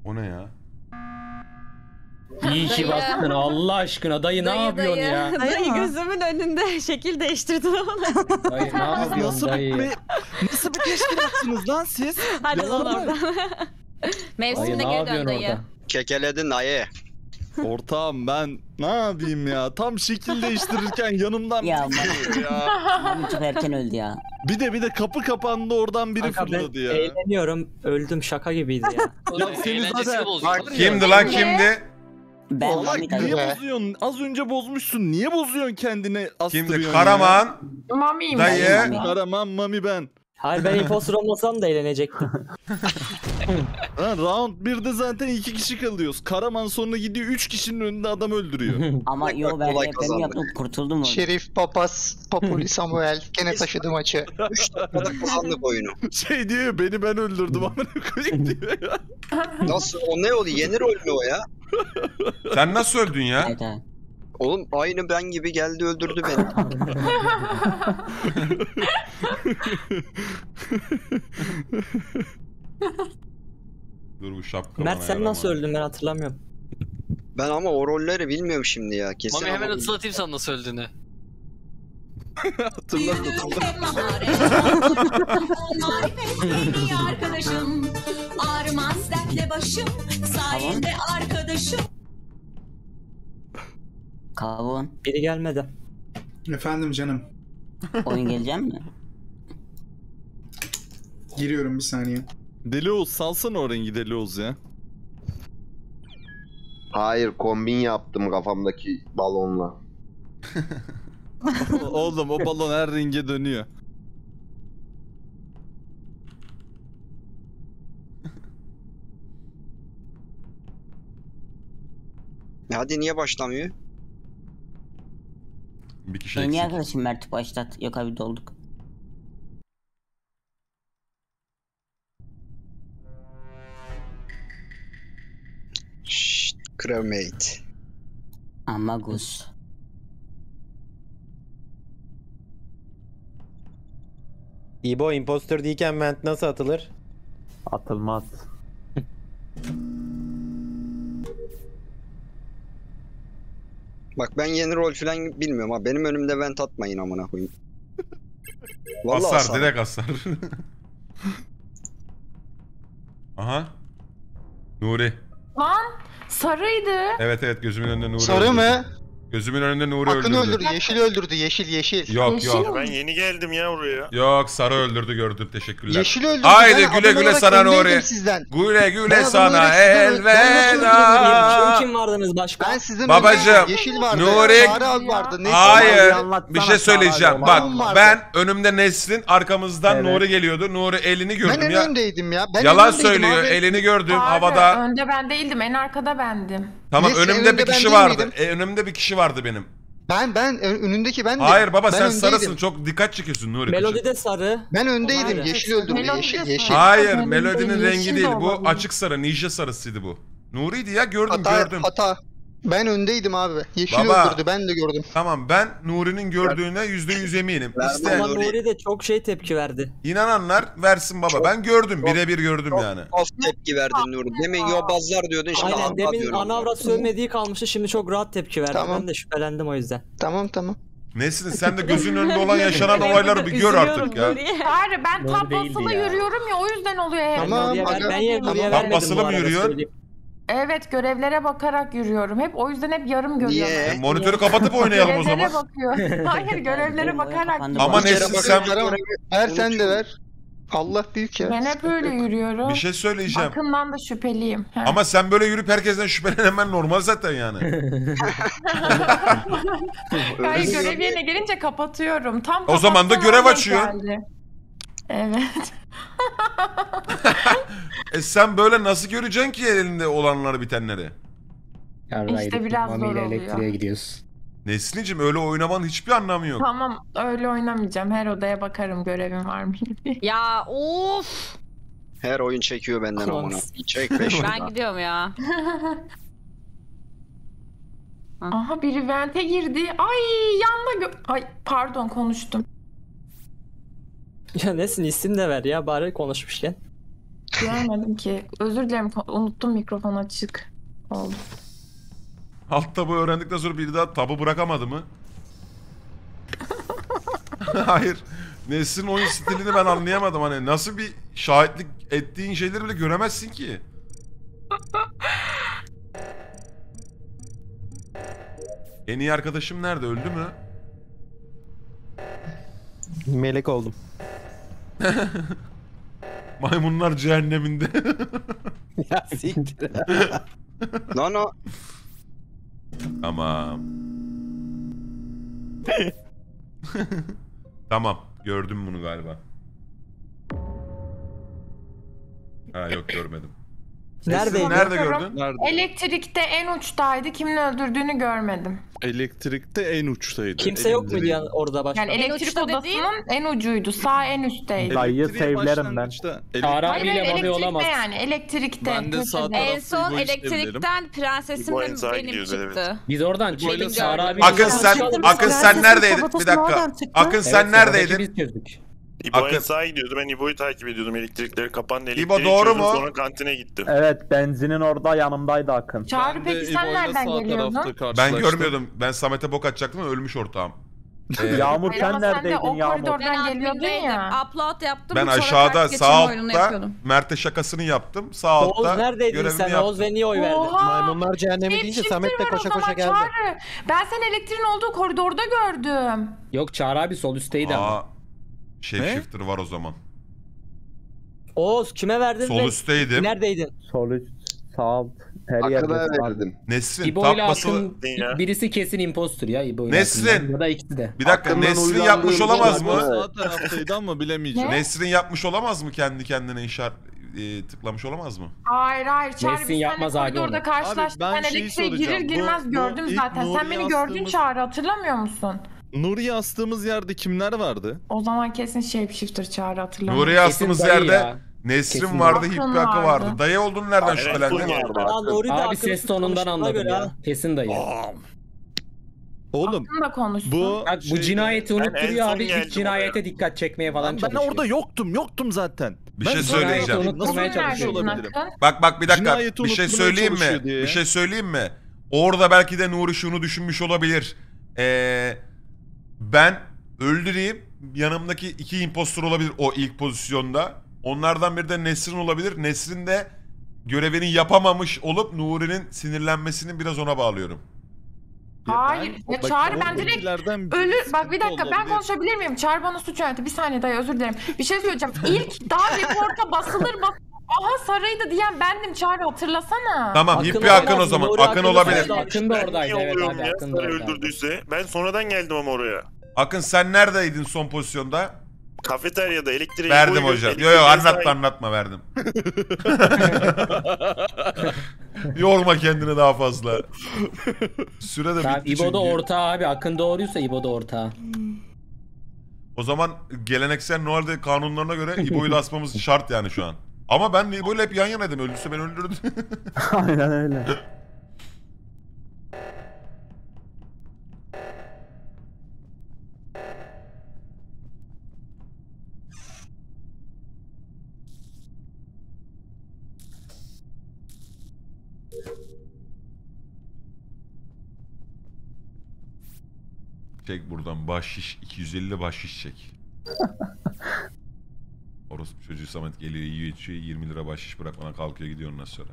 O ne ya? İyi ki baktın Allah aşkına dayı, dayı ne yapıyorsun dayı ya? Dayı gözümün önünde şekil değiştirdi onu. Dayı ne yapıyorsun dayı? Nasıl bir teşkilatsınız lan siz? Hadi lan oradan. Mevsimine geri dön dayı. Kekeledin dayı. Ortağım ben ne yapayım ya? Tam şekil değiştirirken yanımdan ya, ya. Çok erken öldü ya. Bir de kapı kapandı, oradan biri kanka fırladı ya. Eğleniyorum, öldüm, şaka gibiydi ya. Ya seni zaten bak, kimdi lan kimdi? Ben Allah, niye be bozuyorsun? Az önce bozmuşsun. Niye bozuyorsun kendini? Kimdi? Karaman. Mami. Dayı. Karaman, Mami ben. Hayır, ben imposter olmasam da eğlenecektim. Lan round 1'de zaten 2 kişi kalıyoruz. Karaman sonra gidiyor 3 kişinin önünde adam öldürüyor. Ama yo, ben hepimi yaptım, kurtuldum. Şerif, papaz, Papuli, Samuel gene taşıdı maçı. 3 dakikada kazandık oyunu. Şey diyor, beni ben öldürdüm ama diyor ya. Nasıl, o ne oldu? Yeni rol mü o ya? Sen nasıl öldün ya? Evet, evet. Oğlum aynı ben gibi geldi, öldürdü beni. Dur bu şapka. Mert sen nasıl öldün, ben hatırlamıyorum. Ben ama o rolleri bilmiyorum şimdi ya. Kesin Mami hemen hatırlatayım sana nasıl öldüğünü. Hatırlattı. Arkadaşım ağrımaz dertle başım, sayende arkadaşım. Kavun. Biri gelmedi. Efendim canım. Oyun geleceğim mi? Giriyorum bir saniye. Deli Oğuz salsana o rengi, Deli Oğuz ya. Hayır, kombin yaptım kafamdaki balonla. Oğlum o balon her renge dönüyor. Hadi niye başlamıyor? Bir kişi eksik. Niye arkadaşım Mert'i başlat? Yok abi, dolduk. Şşşt, cremate. Among Us. İbo, imposter değilken vent nasıl atılır? Atılmaz. Bak ben yeni rol falan bilmiyorum ha. Benim önümde vent atmayın amına koyayım. Vallahi asar, direkt asar. Aha. Nuri. Lan sarıydı. Evet evet, gözümün önünde Nuri. Sarı öldürdü. Mı? Gözümün önünde Nuri Akın öldürdü. Öldürdü. Yeşil öldürdü. Yeşil. Yok yeşil yok. Ben yeni geldim ya oraya. Yok, sarı öldürdü, gördüm, teşekkürler. Yeşil öldürdü. Haydi güle güle sana Nuri. Güle güle sana elveda. Kim vardınız başka? Ben sizin babacığım. Yeşil vardı. Nuri. Vardı. Hayır. Bir şey söyleyeceğim. Bak ben önümde Nesrin, arkamızdan evet. Nuri geliyordu. Nuri elini gördüm ben ya. Ben önümdeydim ya. Ben yalan söylüyor. Abi. Elini gördüm abi, havada. Önde ben değildim. En arkada bendim. Tamam, önümde bir kişi vardı. Önümde bir kişi vardı benim. Ben önündeki ben de. Hayır baba, ben sen öndeydim. Sarısın, çok dikkat çekiyorsun Nuri. Melodi de sarı. Ben öndeydim, yeşil öldürdü. Yeşil. Hayır, Melodi'nin rengi değil bu, olmadı. Açık sarı, ninja sarısıydı bu. Nuri'ydi ya, gördüm. Hata. Ben öndeydim abi. Yeşil baba öldürdü, ben de gördüm. Tamam, ben Nuri'nin gördüğüne %100 eminim. Ama Nuri de çok şey tepki verdi. İnananlar versin baba, çok, ben gördüm, birebir gördüm çok, yani. Çok tepki verdin Nuri. Demin yobazlar diyordun, şimdi anavra diyorum. Demin anavra sövmediği kalmıştı, şimdi çok rahat tepki verdi. Tamam. Ben de şüphelendim o yüzden. Tamam. Nesrin sen de gözünün önünde olan yaşanan olayları bir gör artık ya. Hayır, ben tam basılı yürüyorum ya, o yüzden oluyor herhalde. Tamam, ben tam basılı mı yürüyor? Evet, görevlere bakarak yürüyorum. Hep o yüzden hep yarım görüyorum. Yani monitörü kapatıp oynayalım o zaman. Görevlere bakıyor. Hayır, görevlere bakarak. Ama Nesli sen ver, sen de ver. Allah büyük ya. Ben hep öyle yürüyorum. Bir şey söyleyeceğim. Bakımdan da şüpheliyim. Ama sen böyle yürüp herkesten şüphelenen normal zaten yani. Hayır, görev yerine gelince kapatıyorum. Tam o zaman da görev açıyor. Evet. Sen böyle nasıl göreceksin ki elinde olanları bitenleri? İşte biraz zor oluyor. Elektriğe gidiyorsun. Neslinciğim, öyle oynamanın hiçbir anlamı yok. Tamam, öyle oynamayacağım. Her odaya bakarım, görevim var mı diye. Ya of. Her oyun çekiyor benden amına. Çek ben gidiyorum ya. Aha, biri vente girdi. Ay yanma. Ay pardon, konuştum. Ya Nesin, isim de ver ya bari konuşmuşken. Görmedim ki. Özür dilerim, unuttum, mikrofon açık oldu. Alt tabu öğrendikten sonra bir daha tabu bırakamadı mı? Hayır. Nesin oyun stilini ben anlayamadım, hani nasıl bir şahitlik ettiğin şeyleri bile göremezsin ki. En iyi arkadaşım nerede? Öldü mü? Melek oldum. Maymunlar cehenneminde. Ya siktir. No no. Tamam. Tamam. Gördüm bunu galiba. Ha yok, görmedim. Nerede gördün? Nerede? Elektrikte en uçtaydı. Kimin öldürdüğünü görmedim. Elektrikte en uçtaydı. Kimse yok mu yani orada başka? Yani elektrik odasının en ucuydu. Sağ en üstteydi. Dayı sevlerim ben. Hayır elektrikte yani. Elektrikte. En son elektrikten prensesim benim çıktı. Biz oradan çıktık. Akın sen neredeydin? Bir dakika. Akın sen neredeydin? İbo'ya sağa gidiyordu. Ben İbo'yu takip ediyordum. Elektrikleri kapandı. İbo doğru mu? Sonra kantine gittim. Evet, benzinin orada yanımdaydı Akın. Çağrı peki sen nereden geliyordun? Ben görmüyordum. Ben Samet'e bok atacaktım ama ölmüş ortağım. Yağmur sen neredeydin Yağmur? Ben geliyordum ya. Upload yaptım. Ben aşağıda sağ altta Mert'e şakasını yaptım. Sağ altta görevimi yaptım. Oğuz neredeydin sen? Oğuz ve niye oy verdin? Maymunlar cehennemi deyince Samet de koşa koşa geldi. Ben seni elektriğin olduğu koridorda gördüm. Yok Çağrı abi sol üstteydi ama. Shapeshifter var o zaman. Oğuz kime verdin? Sol üstteydim. Neredeydin? Sol üst, sağ alt, her yerde verdim. Nesrin tapması. Birisi kesin impostor ya İbo. Nesrin. Ya da ikisi de. Bir dakika, Nesrin yapmış olamaz mı? Sağ taraftaydı ama bilemeyeceğim. Nesrin yapmış olamaz mı, kendi kendine işaret tıklamış olamaz mı? Hayır. Çağrı biz seninle orada karşılaştık. Ben elektriğe girer girmez gördüm zaten. Sen beni gördün Çağrı, hatırlamıyor musun? Nuri'ye astığımız yerde kimler vardı? O zaman kesin shapeshifter Çağrı, hatırlamıyorum. Nuri'ye astığımız yerde ya. Nesrin kesin vardı, Hipkakı vardı. Dayı olduğunu nereden şüphelendin? Abi ses tonundan anladım ya. Kesin dayı. Oğlum bu cinayeti unutturuyor abi. İlk cinayete dikkat çekmeye falan çalışıyor. Ben orada yoktum zaten. Bir şey söyleyeceğim. Unutmaya çalışıyor olabilirim. Bak bir dakika. Bir şey söyleyeyim mi? Orada belki de Nuri şunu düşünmüş olabilir. Ben öldüreyim, yanımdaki iki impostor olabilir o ilk pozisyonda. Onlardan biri de Nesrin olabilir. Nesrin de görevini yapamamış olup Nuri'nin sinirlenmesini biraz ona bağlıyorum. Hayır ya Çağrı, ben direkt ölür. Bak bir dakika, ben konuşabilir miyim? Çağrı bana suç yönetti. Bir saniye dayı, özür dilerim. Bir şey söyleyeceğim. İlk daha reporta basılır. Aha sarıydı diyen bendim Çağrı, hatırlasana. Tamam Hippi Akın o zaman. Akın olabilir. Akın da oradaydı. Ben niye oluyorum ya sarı öldürdüyse? Ben sonradan geldim ama oraya. Akın sen neredeydin son pozisyonda? Kafeteryada elektriği... Verdim hocam. Yo anlatma verdim. Yorma kendini daha fazla. Süre de bitti çünkü. İbo'da ortağı abi. Akın doğruysa İbo'da ortağı. O zaman geleneksel Noel'de kanunlarına göre İbo'yu asmamız şart yani şu an. Ama ben böyle hep yan yanaydım. Öldürse beni öldürdü. Aynen öyle. Çek buradan bahşiş. 250 bahşiş çek. Orospu çocuğu Samet geliyor, yiyor, içiyor, 20 lira bahşiş bırakmana kalkıyor, gidiyor ondan sonra.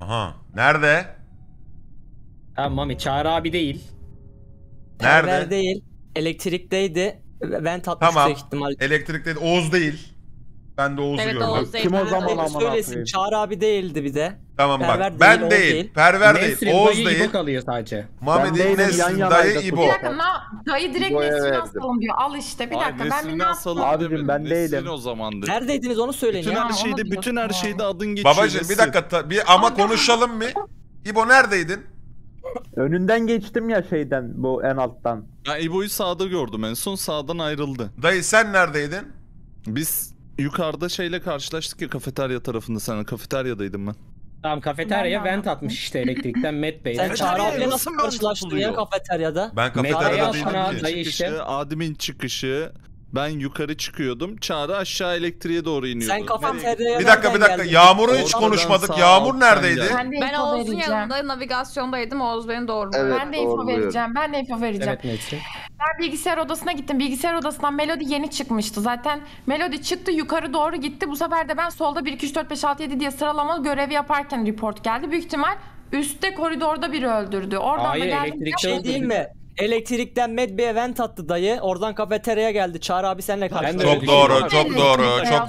Aha, nerede? Tamam Çağrı abi değil. Nerede? Terver değil. Elektrikteydi. Ben tatlı tamam. Elektrikteydi. Oğuz değil. Ben de Oğuz'u gördüm. Oğuz kim o zaman aman atayım. Çağrı abi değildi bir de. Tamam Perver bak. Değil, ben değil. Perver Nesrin, değil. Oğuz değil. İbo kalıyor sadece. Muhammed değil. Nesrin, dayı, İbo. Bir dakika. Dayı direkt Nesrin'i asalım diyor. Al işte. Bir dakika. Abi, ben asalım. Abicim ben değilim. Nesrin o zamandı. Neredeydiniz onu söyleyin. Bütün her şeyde adın geçiyor. Babacığım bir dakika. Ama konuşalım mı? İbo neredeydin? Önünden geçtim ya şeyden, bu en alttan. Ya İbo'yu sağda gördüm, en son sağdan ayrıldı. Dayı sen neredeydin? Biz yukarıda şeyle karşılaştık ya, kafeterya tarafında, sen kafeteryadaydın ben. Tamam kafeteryaya vent atmış işte elektrikten Matt Bey. Sen Çağrı abiyle nasıl karşılaştın ya kafeteryada? Ben kafeteryada değildim ki. Admin çıkışı, Ben yukarı çıkıyordum. Çağrı aşağı elektriğe doğru iniyordu. Sen kafam TD'ye. Bir dakika. Yağmur'u hiç konuşmadık. Yağmur neredeydi? Ben Oğuz'un yanında navigasyondaydım. Oğuz beni doğruluyor. Evet, ben de info vereceğim. Evet, ben bilgisayar odasına gittim. Bilgisayar odasından Melody yeni çıkmıştı. Zaten Melody çıktı, yukarı doğru gitti. Bu sefer de ben solda 1 2 3 4 5 6 7 diye sıralamalı görevi yaparken report geldi. Büyük ihtimal üstte koridorda biri öldürdü. Oradan hayır, da geldi. Elektrikçi değil mi? Elektrikten med bir event attı dayı. Oradan kafeteryaya geldi. Çağrı abi senle karşılaştı. Çok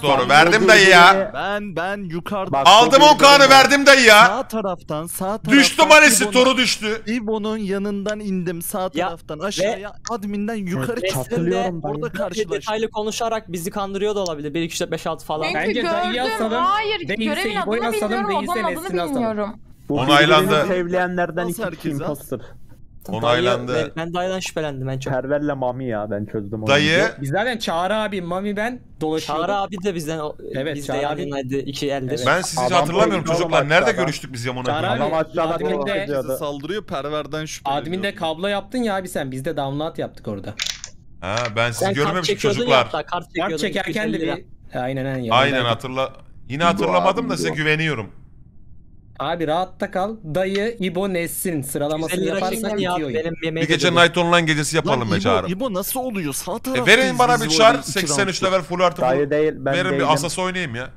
doğru. Verdim dayı ya. Ben yukarıda. Bak, aldım o kanı verdim dayı ya. Sağ taraftan. Düştü Manesi toru düştü. İbo'nun yanından indim sağ taraftan aşağıya. Admin'den yukarı çatılıyorum. Orada karşılaştık. Detaylı konuşarak bizi kandırıyor da olabilir. 1 2 3 4 5 6 falan. Bence dayı asalım. Hayır, görevin adını bilmiyorum. Onaylandı. Evlenenlerden iki imposter. Onaylandı. Ben dayıdan şüphelendim ben çok. Perverle Mami ya ben çözdüm onu. Dayı. Biz zaten Çağrı abi, Mami ben dolaşıyorduk. Çağrı abi de bizden evet, biz Çağrı abi hadi iki elde. Evet. Ben sizi hiç hatırlamıyorum çocuklar. Nerede görüştük biz Yaman abi? Adam adminde saldırıyor, perverden şüpheleniyor. Adminde kablo yaptın ya abi sen. Biz de download yaptık orada. Ha ben sizi görmemişim çocuklar. Yaptı, kart çekerken de bir Aynen hatırla. Yine hatırlamadım da size güveniyorum. Abi rahatta kal. Dayı, İbo, Nesrin sıralamasını yaparsan iyi oyun. Bir gece Night Online gecesi yapalım be Çağrı. İbo nasıl oluyor? Sağ tarafta. Verin bana bir çar. 83 level full artı. Verin bir asas oynayayım ya.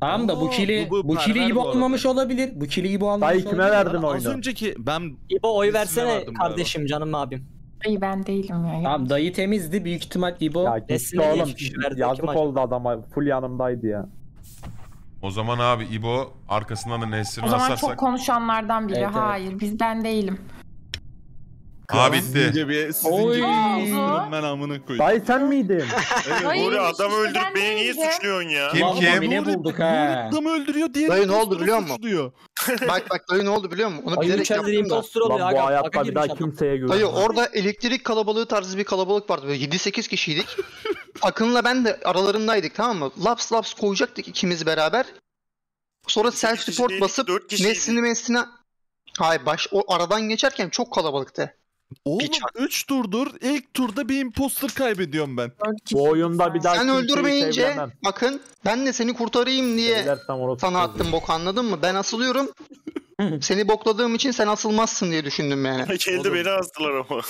Tamam da bu kili İbo almamış olabilir. Bu kili İbo almamış olabilir. Dayı kime verdin oyunu? Az önceki ben... İbo oy versene kardeşim canım abim. Dayı ben değilim ya. Tamam dayı temizdi. Büyük ihtimal İbo. Ya gitti oğlum. Yazık oldu adama. Full yanımdaydı ya. O zaman abi İbo arkasından da Nesrin'i asarsak... O zaman çok konuşanlardan biri. Evet. Hayır bizden değilim. Abi bitti. Oy. Ben amına koyayım. Dayı sen miydin? Evet, adam öldürüp beni niye suçluyorsun ya? Kim? Ne bulduk ha? Adamı öldürüyor diye. Dayı ne oldu biliyor musun? Bak dayı ne oldu biliyor musun? Onu bilerek yaptım da. Lan bu hayatta bir daha kimseye güvenmem. Dayı orada elektrik kalabalığı tarzı bir kalabalık vardı. 7-8 kişiydik. Akın'la ben de aralarındaydık tamam mı? Laps koyacaktık ikimiz beraber. Sonra self-report basıp Nesrin'i... Hayır o aradan geçerken çok kalabalıktı. Oğlum 3 turdur ilk turda bir imposter kaybediyorum ben. Bu oyunda bir daha sen öldürmeyince sevlemem. Bakın ben de seni kurtarayım diye sana attım bok anladın mı? Ben asılıyorum. Seni bokladığım için sen asılmazsın diye düşündüm yani. Kendi beni astılar ama.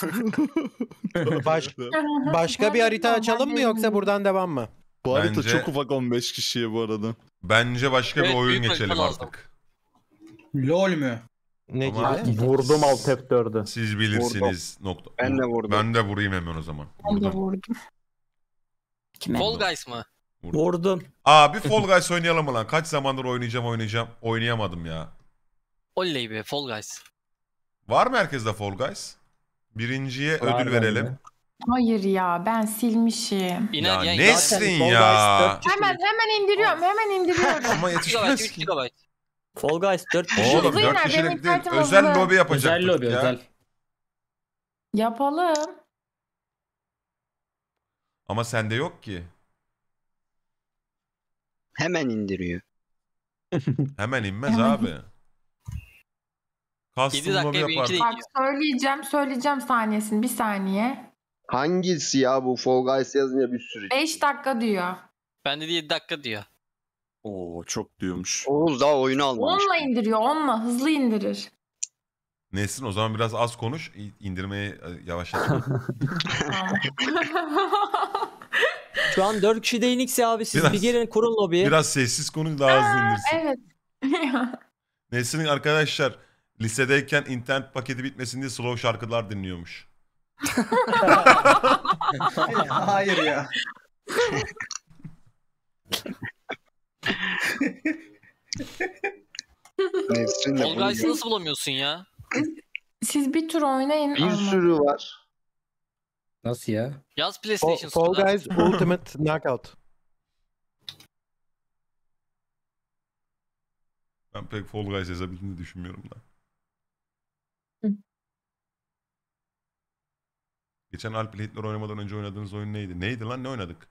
Başka bir harita açalım mı yoksa buradan devam mı? Bu harita bence, çok ufak 15 kişiye bu arada. Bence başka bir oyun geçelim artık. LOL mü? Ne gibi? Vurdum alt F4'ü. Siz bilirsiniz. Nokta. Ben de vurdum. Ben de vurayım hemen o zaman. Ben de vurdum. Fall Guys mı? Vurdum. Abi Fall Guys oynayalım mı lan? Kaç zamandır oynayacağım. Oynayamadım ya. Oley be Fall Guys. Var mı herkeste Fall Guys? Birinciye var ödül verelim. Mi? Hayır ya ben silmişim. İnan ya Nesrin ya. Hemen indiriyorum. Ama yetişmez ki. Fall Guys 4 kişilik. Oğlum 4 kişilik değil. Özel lobi yapacaktık. Özel lobi. Yapalım. Ama sende yok ki. Hemen indiriyor. Hemen inmez abi. Kastım lobi yapar. Bak söyleyeceğim saniyesini. Bir saniye. Hangisi ya bu Fall Guys yazınca bir sürü. 5 dakika diyor. Bende de 7 dakika diyor. Oo çok diyormuş. Oğuz daha oyunu almamış. Onunla indiriyor, onunla hızlı indirir. Nesrin o zaman biraz az konuş, indirmeyi yavaş yavaş. Şu an 4 kişi değil Nixi abi, siz bir gelin kurun lobiye. Biraz sessiz konuş daha hızlı indirsin. Evet. Nesrin arkadaşlar lisedeyken internet paketi bitmesin diye slow şarkılar dinliyormuş. Hayır ya. Fall Guys'ı nasıl bulamıyorsun ya? Siz bir tur oynayın. Bir sürü var. Nasıl ya? Yaz PlayStation. Fall Guys Ultimate Knockout. Ben pek Fall Guys yazabildiğini düşünmüyorum da. Geçen Alp ile Hitler oynamadan önce oynadığınız oyun neydi? Neydi lan ne oynadık?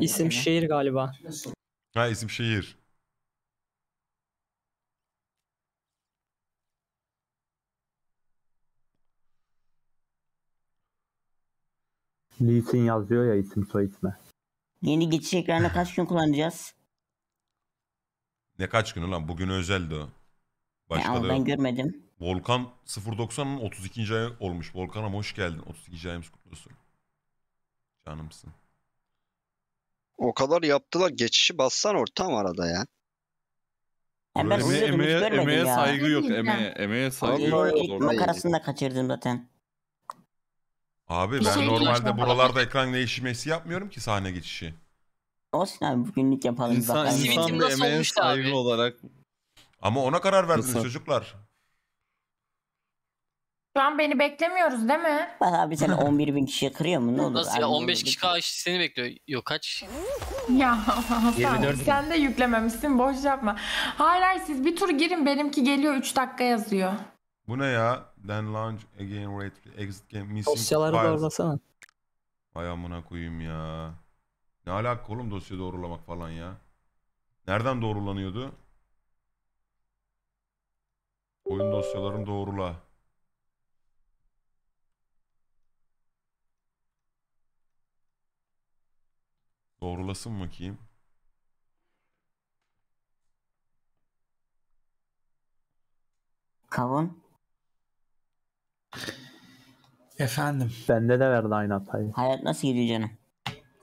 İsim şehir galiba. Ha isim şehir. Lee Sin yazıyor ya isim soy isme. Yeni geçiş ekranında kaç gün kullanacağız? Ne kaç günü lan? Bugün özeldi o. Başka da ben görmedim. Volkan 090'ın 32. ayı olmuş. Volkan'a hoş geldin. 32. ayımız kutlu olsun. Canımsın. O kadar yaptılar. Geçişi bassan ortam arada ya. Emeğe saygı yok. Emeğe saygı yok. Makarasını da kaçırdım zaten. Abi bir ben şey normalde buralarda ekran değişmesi yapmıyorum ki sahne geçişi. Olsun abi bugünlük yapalım. İnsan bir emeğe saygı abi olarak. Ama ona karar verdiniz çocuklar. Şu an beni beklemiyoruz değil mi? Bak abi sen 11.000 kişiye kırıyor mu? Ne olur? Nasıl ya 15 kişi seni bekliyor. Yok kaç? Ya sen de yüklememişsin, boş yapma. Hayır siz bir tur girin, benimki geliyor 3 dakika yazıyor. Bu ne ya? Then launch again rate exit game missing. Dosyaları doğrulasana. Vay amına koyayım ya. Ne alaka oğlum dosya doğrulamak falan ya. Nereden doğrulanıyordu? Oyun dosyalarını doğrula. Doğrulasın bakayım. Kavun. Efendim. Bende de verdi aynı hatayı. Hayat nasıl gidiyor canım?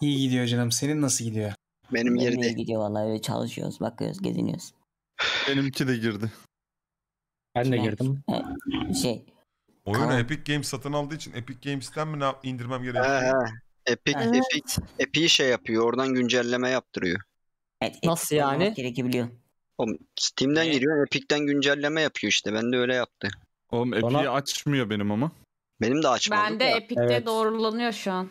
İyi gidiyor canım. Senin nasıl gidiyor? Benim girdi. İyi gidiyor vallahi, öyle çalışıyoruz, bakıyoruz, geziniyoruz. Benimki de girdi. Ben de girdim. Oyunu Kavun. Epic Games satın aldığı için Epic Games'ten mi indirmem gerekiyor? Epic'i şey yapıyor, oradan güncelleme yaptırıyor. Evet, nasıl yani? Gerekebiliyor. Oğlum, Steam'den giriyor, Epic'ten güncelleme yapıyor işte. Ben de öyle yaptı. Oğlum Epic'i açmıyor benim ama. Benim de açmadım. Ben de ya. Epic'te evet, doğrulanıyor şu an.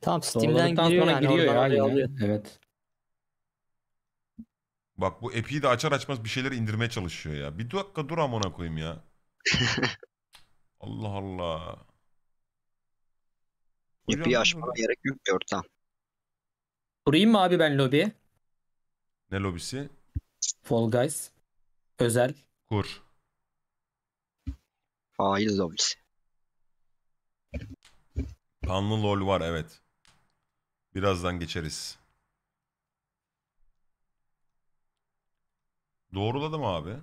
Tamam, Steam'den giriyor, yani, giriyor ya. Evet. Bak bu Epic'i de açar açmaz bir şeyleri indirmeye çalışıyor ya. Bir dakika dur amına koyayım ya. Allah Allah. Epic'i açmana gerek yok bir ortam. Kurayım mı abi ben lobiye? Ne lobisi? Fall Guys. Özel. Kur. Faiz lobisi. Kanlı lol var evet. Birazdan geçeriz. Doğruladım abi.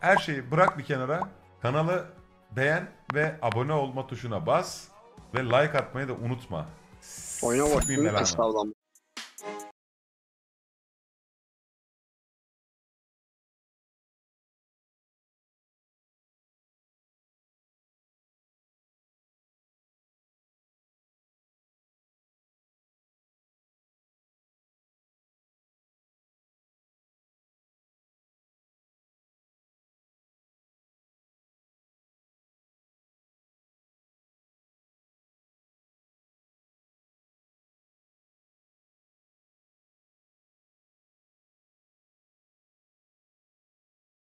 Her şeyi bırak bir kenara. Kanalı beğen ve abone olma tuşuna bas. Ve like atmayı da unutma. Oyna bak.